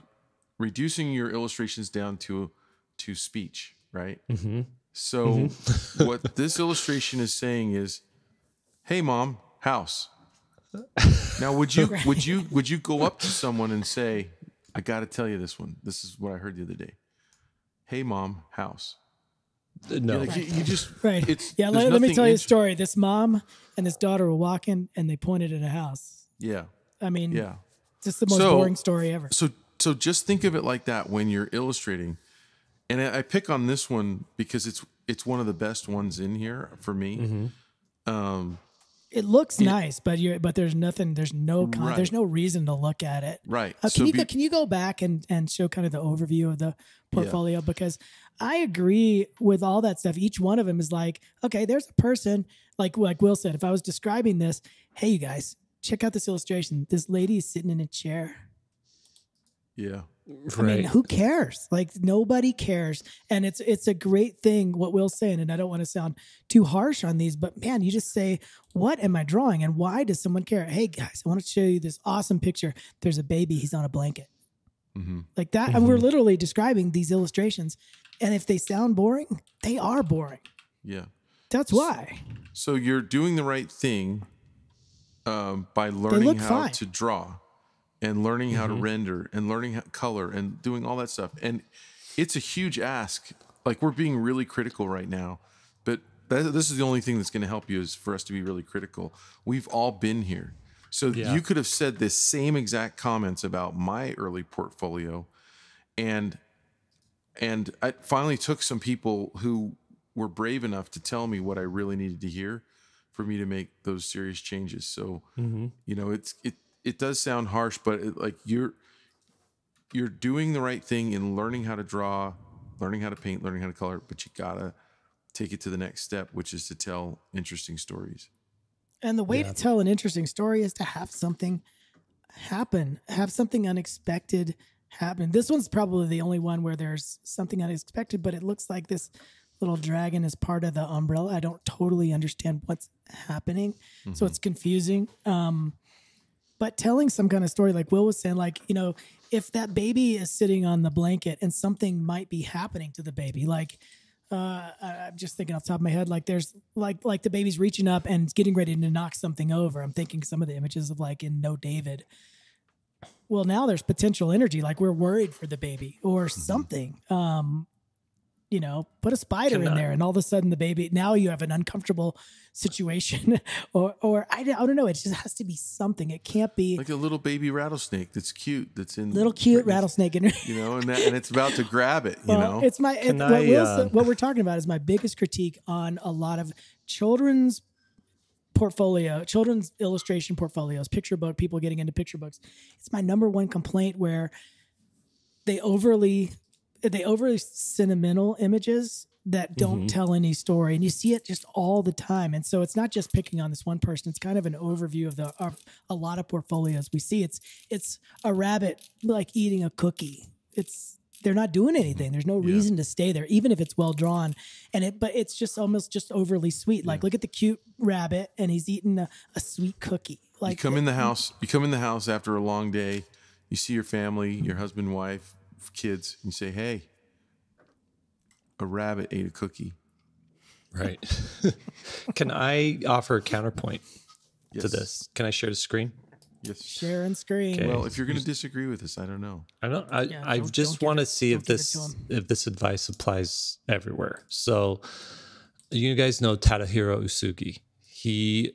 reducing your illustrations down to to speech, right? Mm-hmm. So mm-hmm. what this illustration is saying is, hey mom, house. Now would you right. would you would you go up to someone and say, I gotta tell you this one. This is what I heard the other day. Hey mom, house. No, like, right. you, you just right. It's, yeah, let, let me tell you a story. This mom and this daughter were walking and they pointed at a house. Yeah. I mean, yeah. Just the most so, boring story ever. So So just think of it like that when you're illustrating. And I pick on this one because it's it's one of the best ones in here for me. Mm-hmm. um, it looks it, nice, but you but there's nothing, there's no con, right. there's no reason to look at it. Right. Uh, can so you be, go, can you go back and and show kind of the overview of the portfolio yeah. because I agree with all that stuff. Each one of them is like, okay, there's a person like like Will said. If I was describing this, hey you guys, check out this illustration. This lady is sitting in a chair. Yeah. Right. I mean, who cares? Like nobody cares. And it's, it's a great thing what Will's saying. And I don't want to sound too harsh on these, but man, you just say, what am I drawing? And why does someone care? Hey guys, I want to show you this awesome picture. There's a baby. He's on a blanket mm-hmm. like that. Mm-hmm. And we're literally describing these illustrations. And if they sound boring, they are boring. Yeah. That's why. So, so you're doing the right thing um, by learning how fine. to draw. And learning how mm-hmm. to render and learning how, color and doing all that stuff. And it's a huge ask. Like we're being really critical right now, but that, this is the only thing that's going to help you is for us to be really critical. We've all been here. So yeah. you could have said the same exact comments about my early portfolio. And and I finally took some people who were brave enough to tell me what I really needed to hear for me to make those serious changes. So, mm-hmm. you know, it's it it does sound harsh, but it, like you're you're doing the right thing in learning how to draw, learning how to paint, learning how to color, but you gotta take it to the next step, which is to tell interesting stories. And the way yeah. to tell an interesting story is to have something happen, have something unexpected happen. This one's probably the only one where there's something unexpected, but it looks like this little dragon is part of the umbrella. I don't totally understand what's happening. Mm-hmm. So it's confusing. Um, but telling some kind of story, like Will was saying, like, you know, if that baby is sitting on the blanket and something might be happening to the baby, like, Uh, I'm just thinking off the top of my head, like there's like, like the baby's reaching up and getting ready to knock something over. I'm thinking some of the images of like in No David. Well, now there's potential energy. Like we're worried for the baby or something, um, you know, put a spider Cannot. in there and all of a sudden the baby, now you have an uncomfortable situation or, or I, I don't know. It just has to be something. It can't be like a little baby rattlesnake. That's cute. That's in little cute Britain's, rattlesnake. In, you know, and, that, and it's about to grab it. You well, know, it's my, it, what, I, uh, what we're talking about is my biggest critique on a lot of children's portfolio, children's illustration portfolios, picture book, people getting into picture books. It's my number one complaint where they overly They overly sentimental images that don't mm-hmm. tell any story, and you see it just all the time. And so it's not just picking on this one person. It's kind of an overview of the of a lot of portfolios we see. It's it's a rabbit like eating a cookie. It's they're not doing anything. There's no yeah. reason to stay there, even if it's well drawn. And it but it's just almost just overly sweet. Yeah. Like look at the cute rabbit, and he's eating a, a sweet cookie. Like you come it, in the house. You come in the house after a long day. You see your family, your husband, wife, kids, and say, hey, a rabbit ate a cookie. Right. Can I offer a counterpoint yes. to this? Can I share the screen? Yes. Share and screen. Okay. Well, if you're going to disagree with us, I don't know. I don't, I, yeah, I don't, just want to see if this, if this advice applies everywhere. So you guys know Tadahiro Usuki. He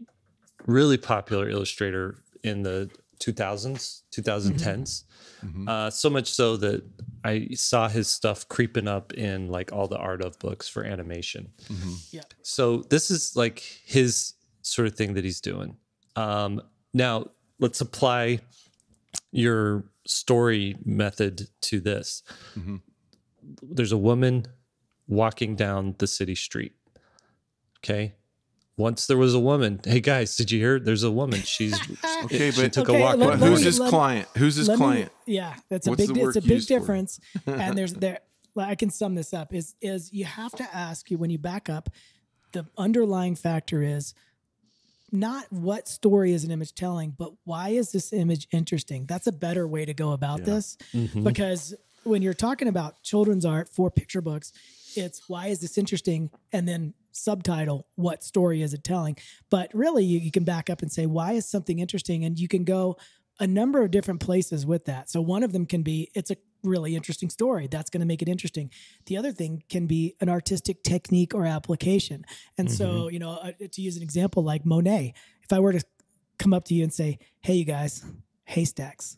really popular illustrator in the two thousands, twenty tens. Mm-hmm. Uh, so much so that I saw his stuff creeping up in like all the art of books for animation. Mm-hmm. Yeah. So this is like his sort of thing that he's doing. Um, now let's apply your story method to this. Mm-hmm. There's a woman walking down the city street. Okay. Once there was a woman. Hey guys, did you hear? There's a woman. She's okay, it, but she took okay, a walk. Let, who's his client? Who's his client? Me, yeah, that's a What's big. It's a big difference. And there's there. I can sum this up. Is is you have to ask you when you back up. The underlying factor is not what story is an image telling, but why is this image interesting? That's a better way to go about yeah. this, mm-hmm. because when you're talking about children's art for picture books, it's why is this interesting, and then subtitle, what story is it telling? But really you, you can back up and say, why is something interesting? And you can go a number of different places with that. So one of them can be, it's a really interesting story. That's going to make it interesting. The other thing can be an artistic technique or application. And mm-hmm. so, you know, uh, to use an example like Monet, if I were to come up to you and say, hey, you guys, haystacks.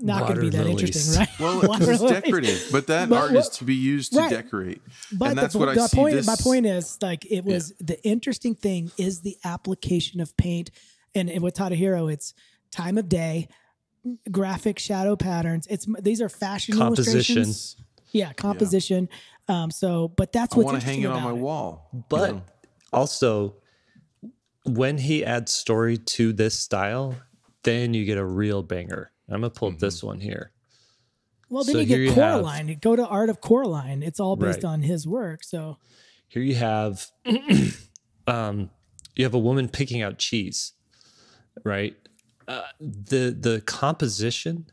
Not going to be that lilies. Interesting, right? Well, it's decorative, but that but, art well, is to be used to right. decorate. But and that's the, what the I point, see this. My point is, like, it was yeah. the interesting thing is the application of paint. And, and with Tadahiro, it's time of day, graphic shadow patterns. It's these are fashion compositions. Yeah, composition. Yeah. Um, so, but that's what I want to hang it on my it. wall. But you know. also, when he adds story to this style, then you get a real banger. I'm going to pull up mm-hmm. this one here. Well, then so you get Coraline. You have, go to Art of Coraline. It's all based right. on his work. So here you have um, you have a woman picking out cheese, right? Uh, the the composition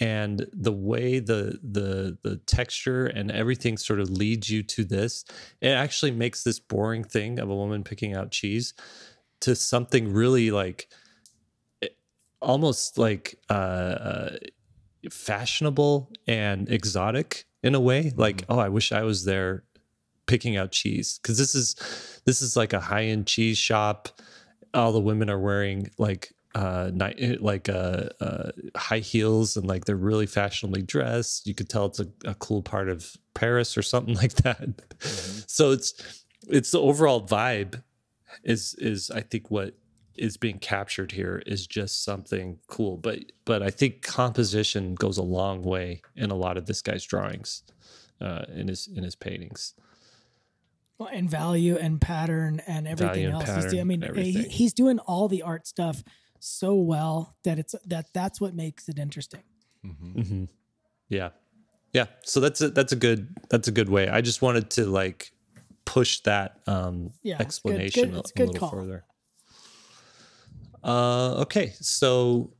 and the way the the the texture and everything sort of leads you to this. It actually makes this boring thing of a woman picking out cheese to something really like almost like uh, uh, fashionable and exotic in a way. Like, mm-hmm. oh, I wish I was there picking out cheese. Cause this is, this is like a high-end cheese shop. all the women are wearing like uh night like uh, uh high heels, and like they're really fashionably dressed. You could tell it's a, a cool part of Paris or something like that. Mm-hmm. So it's it's the overall vibe is is I think what is being captured here is just something cool. But but I think composition goes a long way in a lot of this guy's drawings, uh, in his in his paintings. Well, and value and pattern and everything and else. Pattern, he's, I mean, he, he's doing all the art stuff so well that it's that that's what makes it interesting. Mm-hmm. Mm-hmm. Yeah, yeah. So that's a, that's a good that's a good way. I just wanted to like push that um, yeah, explanation good, good, a, a little call. further. Uh, okay, so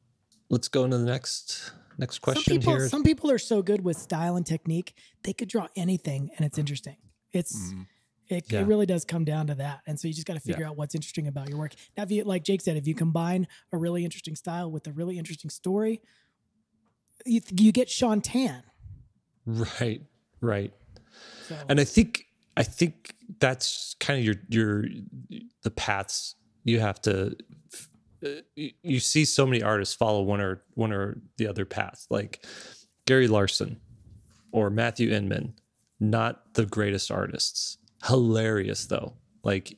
let's go into the next next question. Some people, here. Some people are so good with style and technique; they could draw anything, and it's interesting. It's mm. it, yeah. it really does come down to that, and so you just got to figure yeah. out what's interesting about your work. Now, if you, like Jake said, if you combine a really interesting style with a really interesting story, you you get Shaun Tan. Right, right, so. And I think I think that's kind of your your the paths you have to. You see so many artists follow one or one or the other path, like Gary Larson or Matthew Inman, not the greatest artists. Hilarious though. Like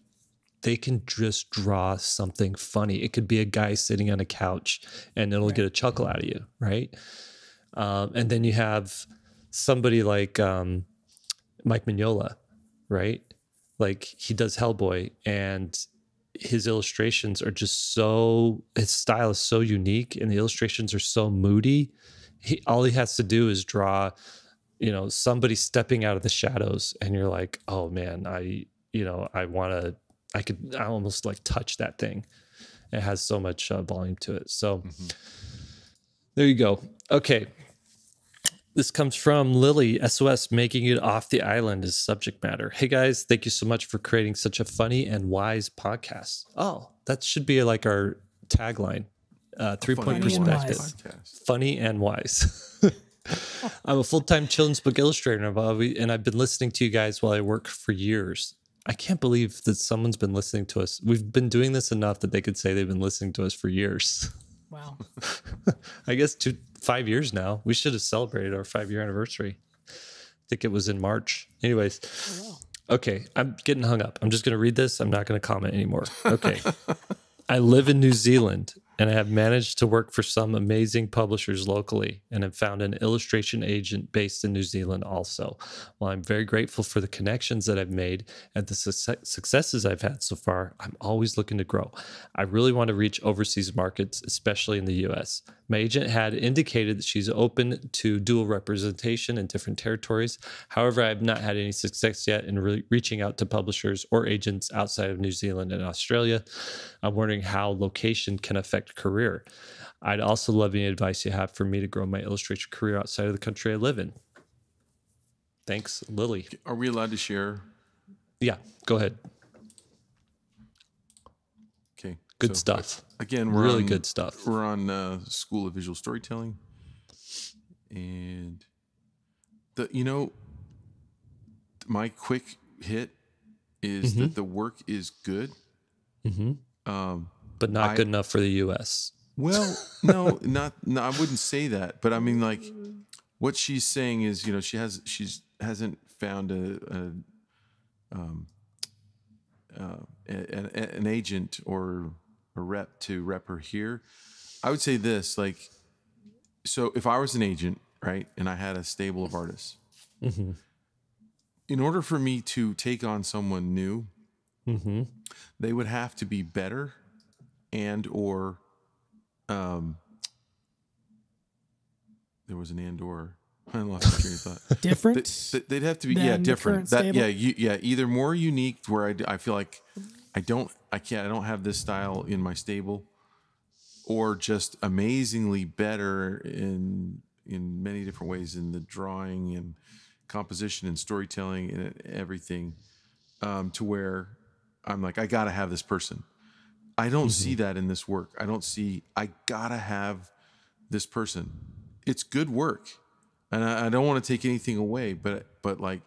they can just draw something funny. It could be a guy sitting on a couch and it'll right. get a chuckle out of you, right? Um, and then you have somebody like um, Mike Mignola, right? Like he does Hellboy, and his illustrations are just so, his style is so unique, and the illustrations are so moody. He, all he has to do is draw, you know, somebody stepping out of the shadows, and you're like, oh man, I, you know, I want to, I could, I almost like touch that thing. It has so much uh, volume to it. So mm-hmm. there you go. Okay. This comes from Lily. S O S Making It Off the Island is subject matter. Hey guys, thank you so much for creating such a funny and wise podcast. Oh, that should be like our tagline. Uh, three Point Perspective. Funny and wise. I'm a full-time children's book illustrator, and I've been listening to you guys while I work for years. I can't believe that someone's been listening to us. We've been doing this enough that they could say they've been listening to us for years. Wow. I guess two, five years now. We should have celebrated our five-year anniversary. I think it was in March. Anyways. Oh, wow. Okay, I'm getting hung up. I'm just going to read this. I'm not going to comment anymore. Okay. I live in New Zealand, and I have managed to work for some amazing publishers locally, and have found an illustration agent based in New Zealand also. While I'm very grateful for the connections that I've made and the su- successes I've had so far, I'm always looking to grow. I really want to reach overseas markets, especially in the U S. My agent had indicated that she's open to dual representation in different territories. However, I have not had any success yet in re- reaching out to publishers or agents outside of New Zealand and Australia. I'm wondering how location can affect career. I'd also love any advice you have for me to grow my illustration career outside of the country I live in. Thanks, Lily. Are we allowed to share? Yeah, go ahead. Okay. Good so, stuff. Again, we're really on, good stuff. We're on uh, School of Visual Storytelling, and the you know, my quick hit is mm-hmm. that the work is good, mm-hmm. um, but not I, good enough for the U S. Well, no, not no, I wouldn't say that, but I mean, like, what she's saying is, you know, she has she's hasn't found a, a um, uh, an, an agent or a rep to rep her here. I would say this, like, so if I was an agent, right, and I had a stable of artists, mm-hmm. in order for me to take on someone new, mm-hmm. they would have to be better and or, um, there was an and or, I lost my train of thought. Different? They, they'd have to be, yeah, different. That, yeah, you, yeah, either more unique where I, I feel like I don't, I can't, I don't have this style in my stable, or just amazingly better in in many different ways in the drawing and composition and storytelling and everything, um, to where I'm like, I gotta have this person. I don't mm-hmm. see that in this work. I don't see, I gotta have this person. It's good work. And I, I don't want to take anything away, but but like,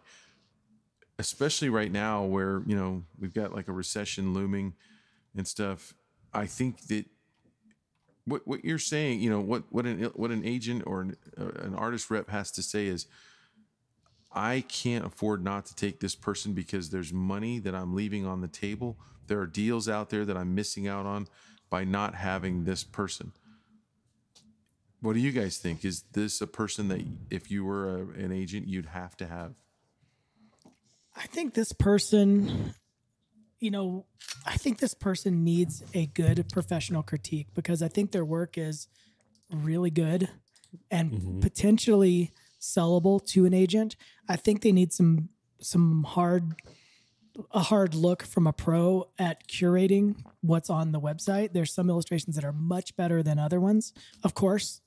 especially right now where, you know, we've got like a recession looming and stuff, I think that what what you're saying, you know, what what an what an agent or an, uh, an artist rep has to say is, I can't afford not to take this person because there's money that I'm leaving on the table. There are deals out there that I'm missing out on by not having this person. What do you guys think? Is this a person that if you were a, an agent, you'd have to have? I think this person, you know, I think this person needs a good professional critique, because I think their work is really good and mm-hmm. potentially sellable to an agent. I think they need some some hard a hard look from a pro at curating what's on the website. There's some illustrations that are much better than other ones, of course.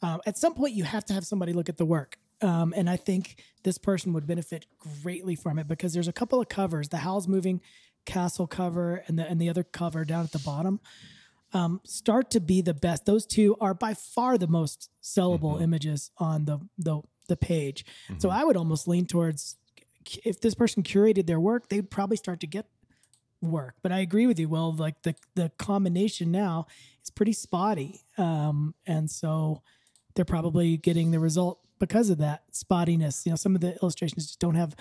Um, at some point, you have to have somebody look at the work. Um, and I think this person would benefit greatly from it, because there's a couple of covers, the Howl's Moving Castle cover and the, and the other cover down at the bottom, um, start to be the best. Those two are by far the most sellable mm-hmm. images on the, the, the page. Mm-hmm. So I would almost lean towards, if this person curated their work, they'd probably start to get work. But I agree with you, Will, like the, the combination now is pretty spotty. Um, and so they're probably getting the result because of that spottiness. You know, some of the illustrations just don't have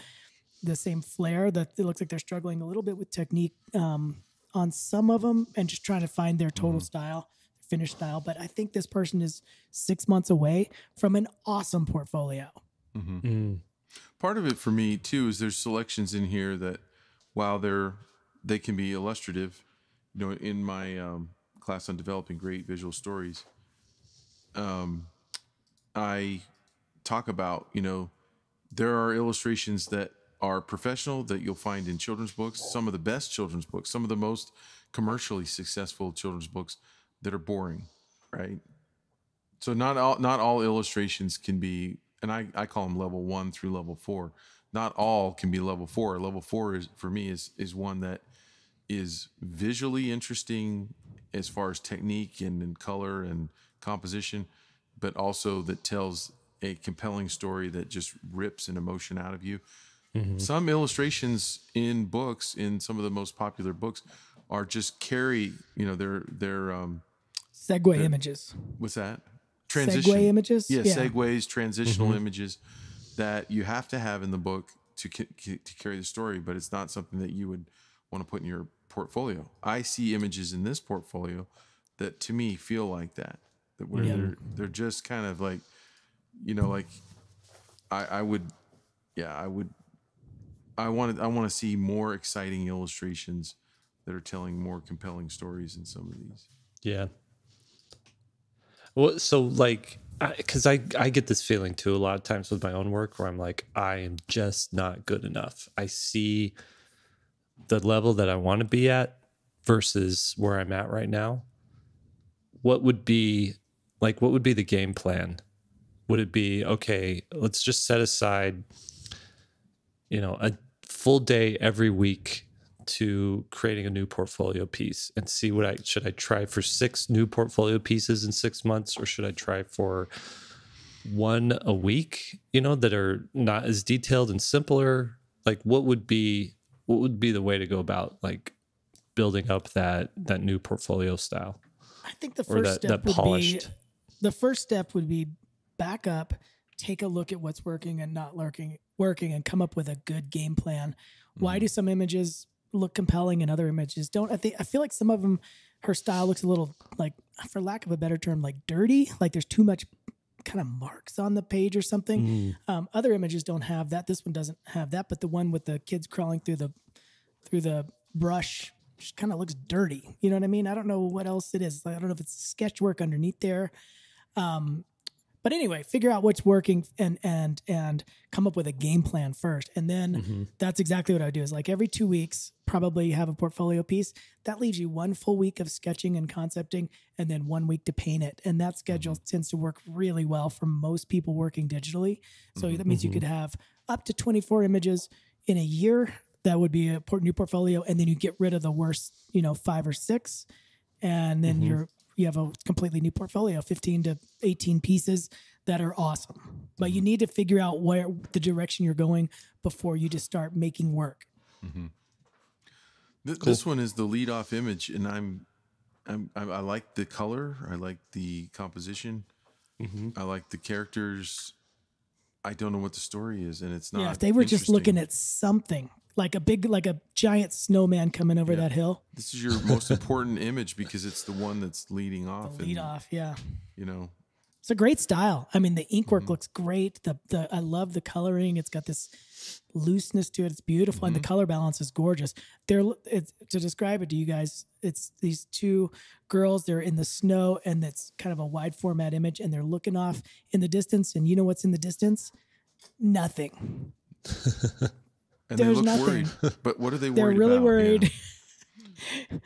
the same flair. That it looks like they're struggling a little bit with technique um, on some of them, and just trying to find their total style, finish style. But I think this person is six months away from an awesome portfolio. Mm-hmm. Mm. Part of it for me too is there's selections in here that, while they're they can be illustrative, you know, in my um, class on developing great visual stories, um, I talk about, you know, there are illustrations that are professional that you'll find in children's books, some of the best children's books, some of the most commercially successful children's books that are boring, right? So not all not all illustrations can be, and I, I call them level one through level four. Not all can be level four. Level four is for me is is one that is visually interesting as far as technique and, and color and composition, but also that tells a compelling story that just rips an emotion out of you. Mm-hmm. Some illustrations in books, in some of the most popular books, are just carry, you know, they're, they're, um, segue images. What's that? Transition. Segue images? Yeah, yeah. Segues, transitional mm-hmm. images that you have to have in the book to, to carry the story, but it's not something that you would want to put in your portfolio. I see images in this portfolio that to me feel like that, that where yeah. they're, they're just kind of like, you know, like I, I would, yeah, I would, I wanted, I want to see more exciting illustrations that are telling more compelling stories in some of these. Yeah. Well, so like, I, cause I, I get this feeling too, a lot of times with my own work where I'm like, I am just not good enough. I see the level that I want to be at versus where I'm at right now. What would be like, what would be the game plan? Would it be, okay, let's just set aside, you know, a full day every week to creating a new portfolio piece and see what I, should I try for six new portfolio pieces in six months, or should I try for one a week, you know, that are not as detailed and simpler? Like what would be, what would be the way to go about like building up that, that new portfolio style? I think the first that, step that would be, the first step would be, back up, take a look at what's working and not lurking, working, and come up with a good game plan. Why mm-hmm. do some images look compelling and other images don't? I think I feel like some of them, her style looks a little like, for lack of a better term, like dirty. Like there's too much kind of marks on the page or something. Mm-hmm. Um, other images don't have that. This one doesn't have that, but the one with the kids crawling through the through the brush just kind of looks dirty. You know what I mean? I don't know what else it is. I don't know if it's sketch work underneath there. Um, But anyway, figure out what's working and and and come up with a game plan first. And then mm-hmm. that's exactly what I would do, is like every two weeks, probably have a portfolio piece. That leaves you one full week of sketching and concepting, and then one week to paint it. And that schedule mm-hmm. tends to work really well for most people working digitally. So that means mm-hmm. you could have up to twenty-four images in a year. That would be a new portfolio. And then you get rid of the worst, you know, five or six. And then mm-hmm. you're... you have a completely new portfolio, fifteen to eighteen pieces that are awesome. But you need to figure out where the direction you're going before you just start making work. Mm-hmm. Th cool. This one is the lead off image. And I'm, I'm, I, I like the color. I like the composition. Mm-hmm. I like the characters. I don't know what the story is, and it's not. Yeah, if they were just looking at something like a big, like a giant snowman coming over yeah. that hill. This is your most important image because it's the one that's leading off. The lead and, off, yeah. You know, it's a great style. I mean, the ink work mm-hmm. looks great. The the I love the coloring. It's got this looseness to it. It's beautiful, mm-hmm. and the color balance is gorgeous. They're it's, to describe it to you guys. It's these two girls. They're in the snow, and it's kind of a wide format image, and they're looking off in the distance. And you know what's in the distance? Nothing. And There's they look nothing. worried. But what are they worried? They're really about? worried. Yeah.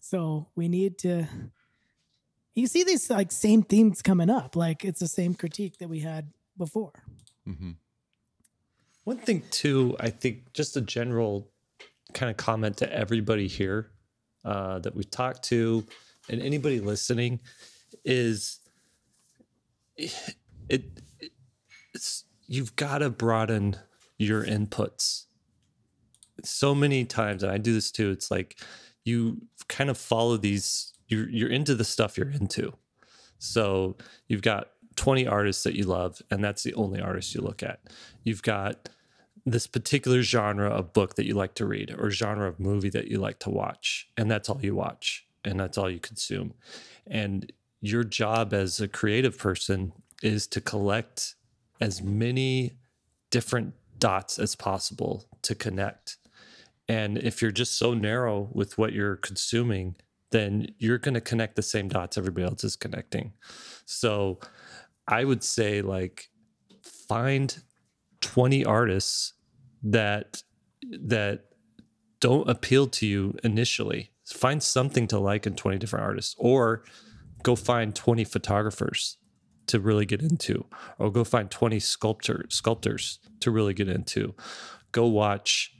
So we need to. You see these like same themes coming up. Like it's the same critique that we had before. Mm-hmm. One thing too, I think just a general kind of comment to everybody here uh, that we've talked to and anybody listening is it, it it's, you've got to broaden your inputs. So many times, and I do this too, it's like you kind of follow these You're, you're into the stuff you're into. So you've got twenty artists that you love, and that's the only artist you look at. You've got this particular genre of book that you like to read or genre of movie that you like to watch, and that's all you watch, and that's all you consume. And your job as a creative person is to collect as many different dots as possible to connect. And if you're just so narrow with what you're consuming, then you're going to connect the same dots everybody else is connecting. So I would say, like, find twenty artists that that don't appeal to you initially. Find something to like in twenty different artists, or go find twenty photographers to really get into, or go find twenty sculptor, sculptors to really get into. Go watch,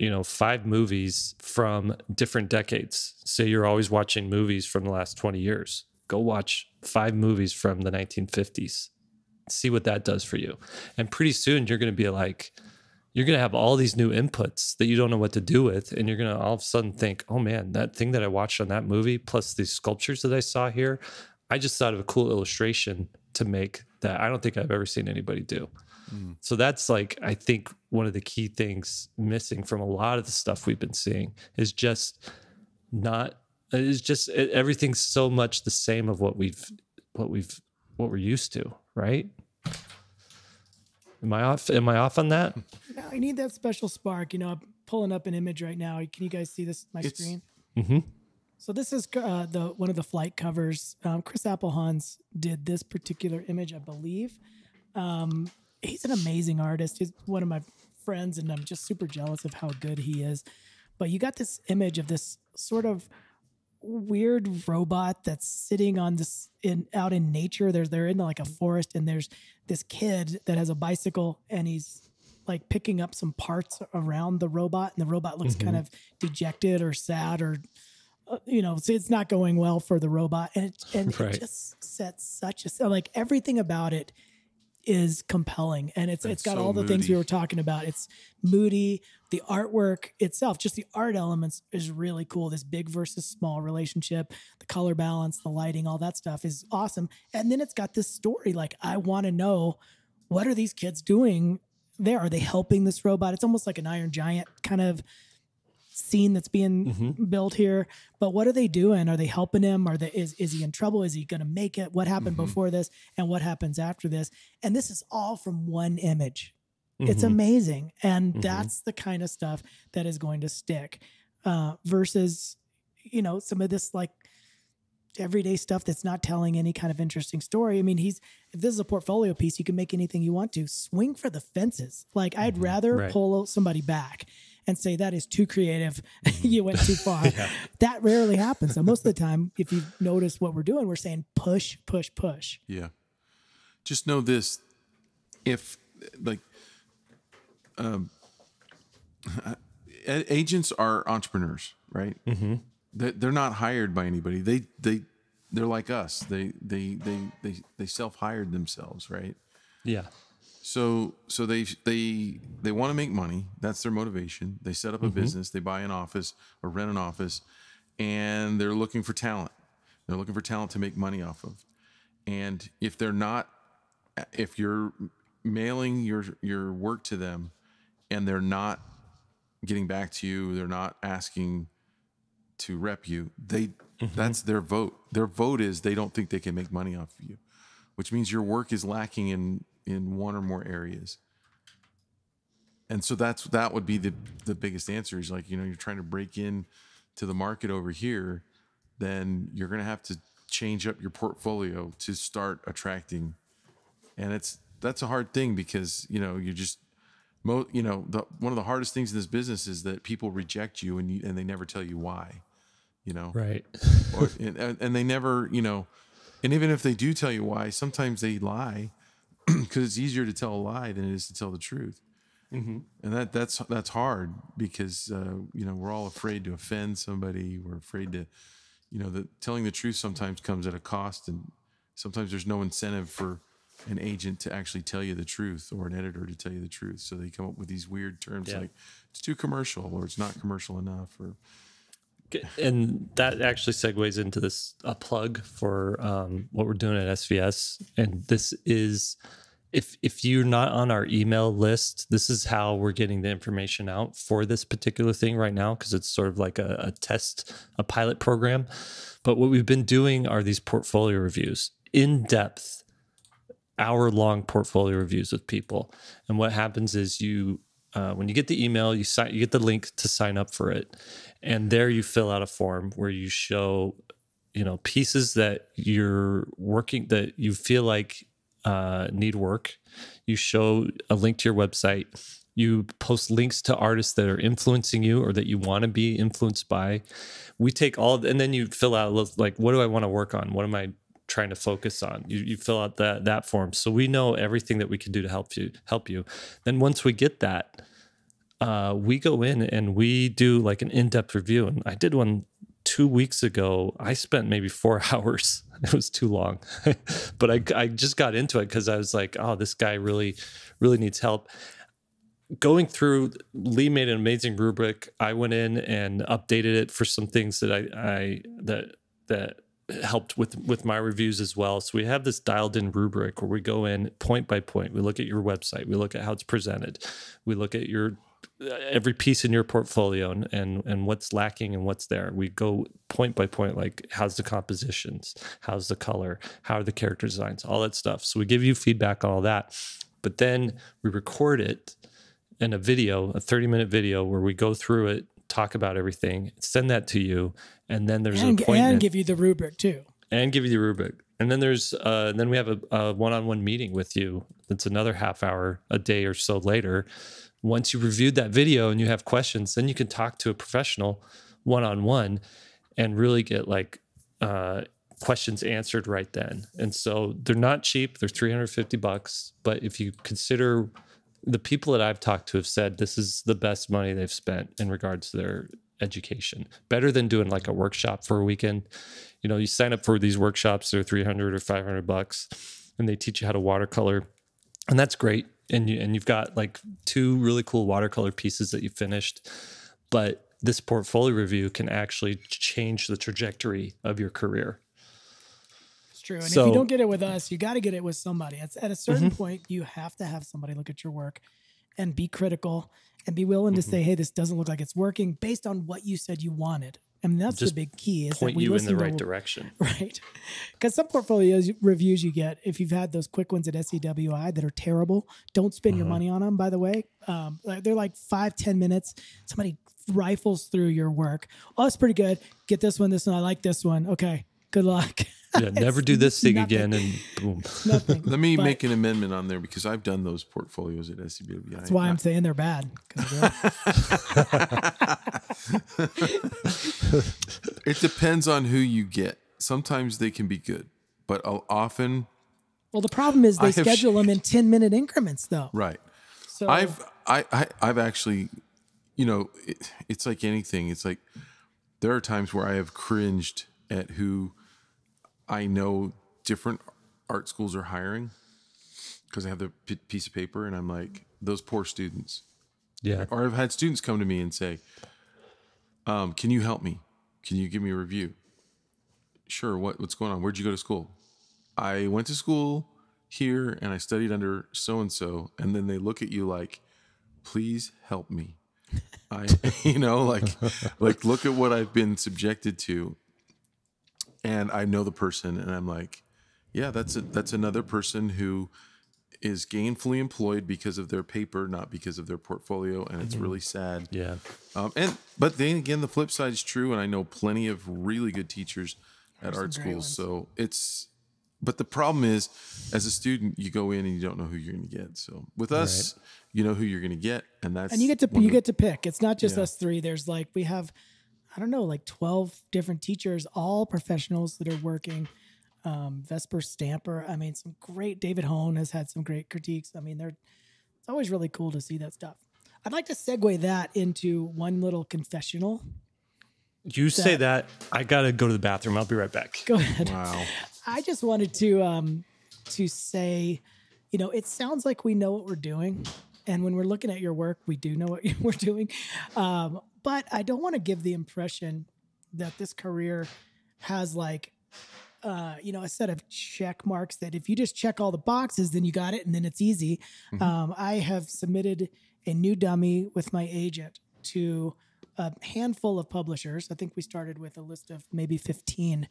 you know, five movies from different decades. Say you're always watching movies from the last twenty years. Go watch five movies from the nineteen fifties. See what that does for you. And pretty soon you're going to be like, you're going to have all these new inputs that you don't know what to do with. And you're going to all of a sudden think, oh man, that thing that I watched on that movie, plus these sculptures that I saw here, I just thought of a cool illustration to make that I don't think I've ever seen anybody do. So that's like, I think one of the key things missing from a lot of the stuff we've been seeing is just not, it's just it, everything's so much the same of what we've, what we've, what we're used to. Right. Am I off? Am I off on that? No, I need that special spark. You know, I'm pulling up an image right now. Can you guys see this, my it's, screen? Mm-hmm. So this is uh, the, one of the flight covers. Um, Chris Applehans did this particular image, I believe. Um, He's an amazing artist. He's one of my friends, and I'm just super jealous of how good he is. But you got this image of this sort of weird robot that's sitting on this in out in nature. There's they're in like a forest, and there's this kid that has a bicycle, and he's like picking up some parts around the robot, and the robot looks mm-hmm. kind of dejected or sad, or uh, you know, it's, it's not going well for the robot. And it, and right. it just sets such a like everything about it is compelling, and it's That's it's got so all the moody. things we were talking about. It's moody. The artwork itself, just the art elements, is really cool. This big versus small relationship, the color balance, the lighting, all that stuff is awesome. And then it's got this story. Like, I want to know, what are these kids doing there? Are they helping this robot? It's almost like an Iron Giant kind of scene that's being mm-hmm. built here. But what are they doing? Are they helping him? Are they, is, is he in trouble? Is he going to make it? What happened mm-hmm. before this? And what happens after this? And this is all from one image. Mm-hmm. It's amazing. And mm-hmm. that's the kind of stuff that is going to stick uh, versus, you know, some of this like everyday stuff that's not telling any kind of interesting story. I mean, he's, if this is a portfolio piece, you can make anything you want to. Swing for the fences. Like, I'd mm-hmm. rather right. pull somebody back and say, that is too creative. You went too far. Yeah. That rarely happens. So most of the time, if you notice what we're doing, we're saying push, push, push. Yeah. Just know this. If like, um, agents are entrepreneurs, right? Mm-hmm. They're, they're not hired by anybody. They, they, they're like us. They, they, they, they, they self-hired themselves. Right. Yeah. So, so they they they want to make money. That's their motivation. They set up a mm-hmm. business. They buy an office or rent an office, and they're looking for talent. They're looking for talent to make money off of. And if they're not, if you're mailing your, your work to them and they're not getting back to you, they're not asking to rep you, they, mm-hmm. that's their vote. Their vote is they don't think they can make money off of you, which means your work is lacking in, in one or more areas. And so that's, that would be the, the biggest answer is like, you know, you're trying to break in to the market over here, then you're going to have to change up your portfolio to start attracting. And it's, that's a hard thing because, you know, you just, mo you know, the, one of the hardest things in this business is that people reject you and you, and they never tell you why, you know? Right. or, and, and they never, you know, and even if they do tell you why, sometimes they lie because it's easier to tell a lie than it is to tell the truth. Mm-hmm. And that that's that's hard because uh, you know, we're all afraid to offend somebody. We're afraid to, you know, the telling the truth sometimes comes at a cost, and sometimes there's no incentive for an agent to actually tell you the truth or an editor to tell you the truth. So they come up with these weird terms yeah. like it's too commercial or it's not commercial enough. Or and that actually segues into this a plug for um, what we're doing at S V S, and this is. If, if you're not on our email list, this is how we're getting the information out for this particular thing right now, because it's sort of like a, a test, a pilot program. But what we've been doing are these portfolio reviews, in-depth, hour-long portfolio reviews with people. And what happens is you, uh, when you get the email, you, sign, you get the link to sign up for it. And there you fill out a form where you show, you know, pieces that you're working, that you feel like, Uh, need work. You show a link to your website. You post links to artists that are influencing you or that you want to be influenced by. We take all, and then you fill out like, what do I want to work on? What am I trying to focus on? You, you fill out that that form, so we know everything that we can do to help you. Help you. Then once we get that, uh, we go in and we do like an in-depth review. And I did one two weeks ago. I spent maybe four hours. It was too long, but I, I just got into it because I was like, oh, this guy really, really needs help. Going through, Lee made an amazing rubric. I went in and updated it for some things that I, I that that helped with, with my reviews as well. So we have this dialed in rubric where we go in point by point. We look at your website. We look at how it's presented. We look at your every piece in your portfolio and, and and what's lacking and what's there. We go point by point, like how's the compositions, how's the color, how are the character designs, all that stuff. So we give you feedback on all that, but then we record it in a video, a thirty minute video where we go through it, talk about everything, send that to you, and then there's and, an appointment and give you the rubric too. And give you the rubric. And then there's, uh, and then we have a, a one-on-one meeting with you. That's another half hour, a day or so later. Once you've reviewed that video and you have questions, then you can talk to a professional one-on-one and really get like uh, questions answered right then. And so they're not cheap. They're three hundred fifty bucks. But if you consider the people that I've talked to have said this is the best money they've spent in regards to their education, better than doing like a workshop for a weekend. You know, you sign up for these workshops, they're three hundred or five hundred bucks, and they teach you how to watercolor. And that's great. And, you, and you've got like two really cool watercolor pieces that you finished, but this portfolio review can actually change the trajectory of your career. It's true. And so, if you don't get it with us, you got to get it with somebody. It's, at a certain mm-hmm. point, you have to have somebody look at your work and be critical and be willing to mm-hmm. say, hey, this doesn't look like it's working based on what you said you wanted. I mean, that's just the big key. Is point that we you in the right to, direction. Right. Because some portfolio reviews you get, if you've had those quick ones at S C W I that are terrible, don't spend uh-huh. your money on them, by the way. Um, they're like five, ten minutes. Somebody rifles through your work. Oh, it's pretty good. Get this one, this one. I like this one. Okay, good luck. Yeah, never do this thing nothing. again and boom. Nothing. Let me but, make an amendment on there because I've done those portfolios at S C B W I. That's why I'm saying they're bad. It depends on who you get. Sometimes they can be good, but often... Well, the problem is they I schedule have, them in ten minute increments though. Right. So I've, I, I, I've actually, you know, it, it's like anything. It's like there are times where I have cringed at who... I know different art schools are hiring because I have the p piece of paper and I'm like, those poor students. Yeah. Or I've had students come to me and say, um, can you help me? Can you give me a review? Sure. What, what's going on? Where'd you go to school? I went to school here and I studied under so-and-so. And then they look at you like, please help me. I, you know, like, like look at what I've been subjected to. And I know the person and I'm like, yeah, that's a, that's another person who is gainfully employed because of their paper, not because of their portfolio. And it's really sad. Yeah. Um, and, but then again, the flip side is true. And I know plenty of really good teachers at art schools. So it's, but the problem is as a student, you go in and you don't know who you're going to get. So with us, right. you know who you're going to get. And that's, and you get to, you of, get to pick. It's not just yeah. us three. There's like, we have, I don't know, like twelve different teachers, all professionals that are working. Um, Vesper Stamper. I mean, some great, David Hone has had some great critiques. I mean, they're, it's always really cool to see that stuff. I'd like to segue that into one little confessional. You that, say that, I got to go to the bathroom. I'll be right back. Go ahead. Wow. I just wanted to, um, to say, you know, it sounds like we know what we're doing. And when we're looking at your work, we do know what we're doing. Um, but I don't want to give the impression that this career has like, Uh, you know, a set of check marks that if you just check all the boxes, then you got it and then it's easy. Mm-hmm. um, I have submitted a new dummy with my agent to a handful of publishers. I think we started with a list of maybe fifteen.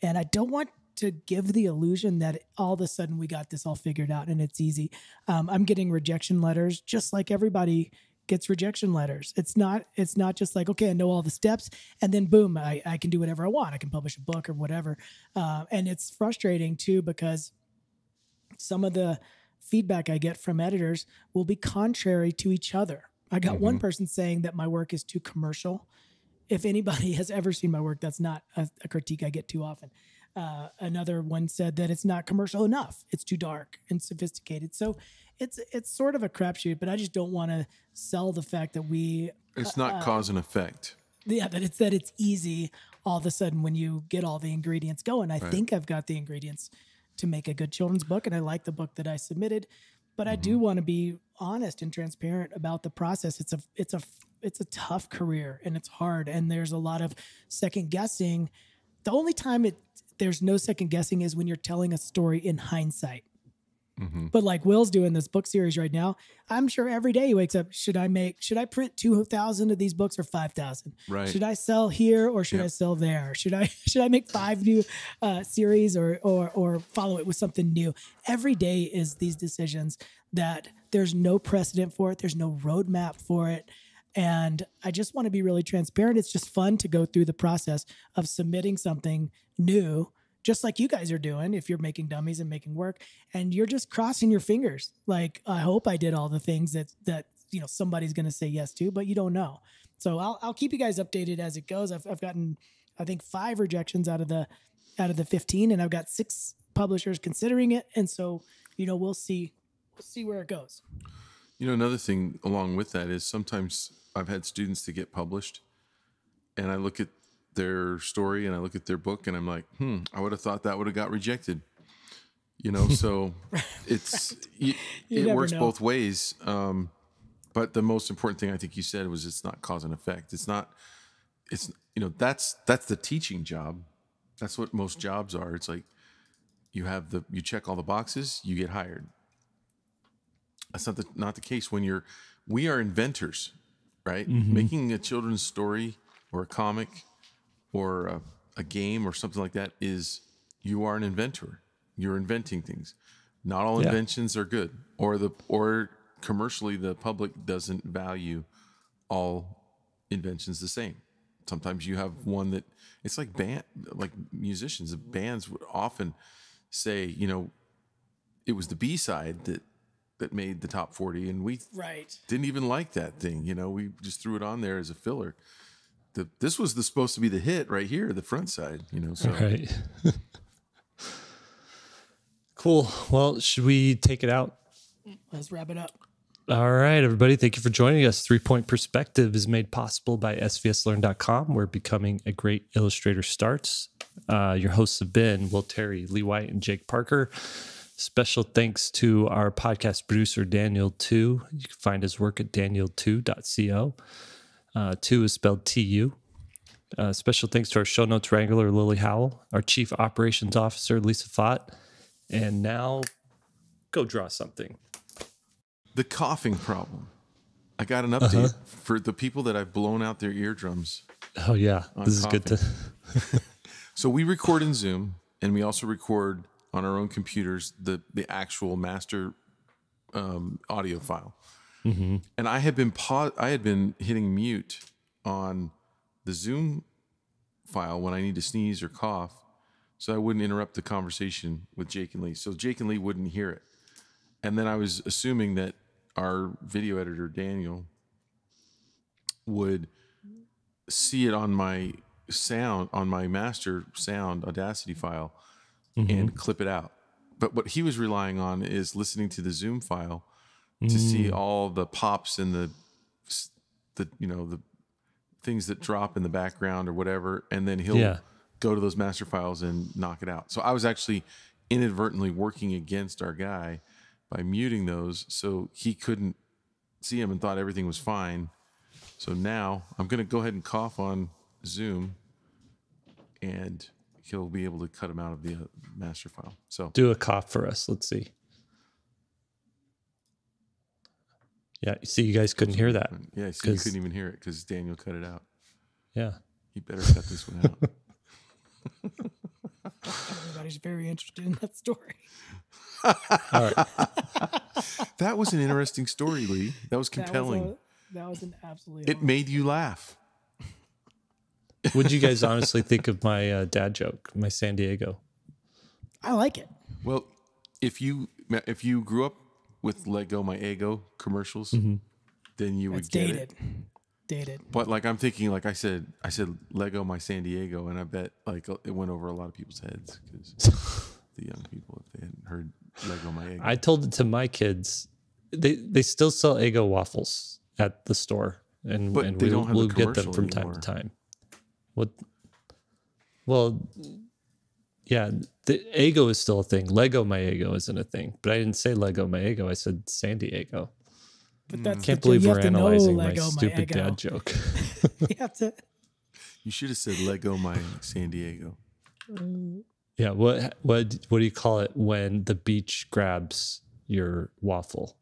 And I don't want to give the illusion that all of a sudden we got this all figured out and it's easy. Um, I'm getting rejection letters just like everybody gets rejection letters. It's not, it's not just like, okay, I know all the steps and then boom, I, I can do whatever I want. I can publish a book or whatever. Uh, and it's frustrating too, because some of the feedback I get from editors will be contrary to each other. I got mm-hmm. one person saying that my work is too commercial. If anybody has ever seen my work, that's not a, a critique I get too often. Uh, another one said that it's not commercial enough. It's too dark and sophisticated. So it's, it's sort of a crapshoot, but I just don't want to sell the fact that we, it's uh, not cause and effect. Yeah. That it's, that it's easy all of a sudden when you get all the ingredients going. I right. think I've got the ingredients to make a good children's book. And I like the book that I submitted, but mm-hmm. I do want to be honest and transparent about the process. It's a, it's a, it's a tough career and it's hard. And there's a lot of second guessing. The only time it, there's no second guessing is when you're telling a story in hindsight. Mm-hmm. But like Will's doing this book series right now, I'm sure every day he wakes up, should I make, should I print two thousand of these books or five thousand? Right. Should I sell here or should yep. I sell there? Should I, should I make five new uh, series or, or, or follow it with something new? Every day is these decisions that there's no precedent for it. There's no roadmap for it. And I just want to be really transparent. It's just fun to go through the process of submitting something new, just like you guys are doing if you're making dummies and making work, and you're just crossing your fingers. Like, I hope I did all the things that, that you know, somebody's going to say yes to, but you don't know. So I'll, I'll keep you guys updated as it goes. I've, I've gotten, I think, five rejections out of the, out of the fifteen, and I've got six publishers considering it. And so, you know, we'll see, we'll see where it goes. You know, another thing along with that is sometimes I've had students that get published and I look at their story and I look at their book and I'm like, hmm, I would have thought that would have got rejected, you know? So it's, right. it, it works know. both ways. Um, but the most important thing I think you said was it's not cause and effect. It's not, it's, you know, that's, that's the teaching job. That's what most jobs are. It's like you have the, you check all the boxes, you get hired. That's not the, not the case when you're, we are inventors, right? Mm-hmm. Making a children's story or a comic or a, a game or something like that is you are an inventor. You're inventing things. Not all yeah. inventions are good, or the, or commercially the public doesn't value all inventions the same. Sometimes you have one that it's like band, like musicians, bands would often say, you know, it was the B-side that, that made the top forty and we right. didn't even like that thing. You know, we just threw it on there as a filler. The, this was the, supposed to be the hit right here, the front side, you know, so. Right. Cool. Well, should we take it out? Let's wrap it up. All right, everybody. Thank you for joining us. Three Point Perspective is made possible by S V S learn dot com, where becoming a great illustrator starts. Uh, your hosts have been Will Terry, Lee White, and Jake Parker. Special thanks to our podcast producer, Daniel Two. You can find his work at daniel two dot co. Uh, two is spelled T U. Uh, special thanks to our show notes wrangler, Lily Howell, our chief operations officer, Lisa Fott. And now, go draw something. The coughing problem. I got an update uh-huh. for the people that I've blown out their eardrums. Oh, yeah. This coughing. is good. To So we record in Zoom, and we also record on our own computers the, the actual master um, audio file. Mm-hmm. And I had been pa- I had been hitting mute on the Zoom file when I need to sneeze or cough, so I wouldn't interrupt the conversation with Jake and Lee. So Jake and Lee wouldn't hear it. And then I was assuming that our video editor, Daniel, would see it on my sound, on my master sound Audacity file, mm-hmm. and clip it out. But what he was relying on is listening to the Zoom file to mm. see all the pops and the, the, you know, the things that drop in the background or whatever. And then he'll yeah. go to those master files and knock it out. So I was actually inadvertently working against our guy by muting those, so he couldn't see him and thought everything was fine. So now I'm going to go ahead and cough on Zoom, and he'll be able to cut him out of the master file. So do a cough for us. Let's see. Yeah, see, you guys couldn't hear that. Yeah, so you couldn't even hear it because Daniel cut it out. Yeah. He better cut this one out. Everybody's very interested in that story. All right. That was an interesting story, Lee. That was compelling. That was, a, that was an absolutely... It made you laugh. What'd you guys honestly think of my uh, dad joke, my San Diego? I like it. Well, if you if you grew up with Lego My Ego commercials, mm-hmm. then you would That's get dated. it. Dated. But like I'm thinking, like I said, I said Lego My San Diego, and I bet like it went over a lot of people's heads because the young people, if they hadn't heard Lego My Ego. I told it to my kids. They they still sell Eggo waffles at the store, and, but and they we, don't have we'll the get them from anymore. time to time. What? Well, yeah, the Eggo is still a thing. Lego My Ego isn't a thing. But I didn't say Lego My Ego. I said San Diego. But that's I can't believe we're analyzing my stupid dad joke. You have to. You should have said Lego My San Diego. Yeah. What? What? What do you call it when the beach grabs your waffle?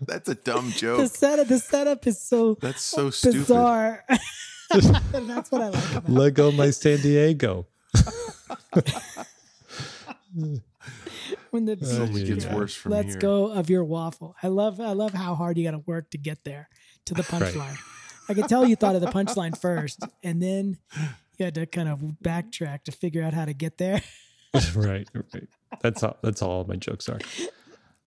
That's a dumb joke. The setup. The setup is so. That's so bizarre. Stupid. That's what I like about Lego My San Diego. When the oh, it gets yeah. worse from Let's here. go of your waffle. I love I love how hard you got to work to get there to the punchline. Right. I could tell you thought of the punchline first, and then you had to kind of backtrack to figure out how to get there. Right, right. That's all. That's all my jokes are.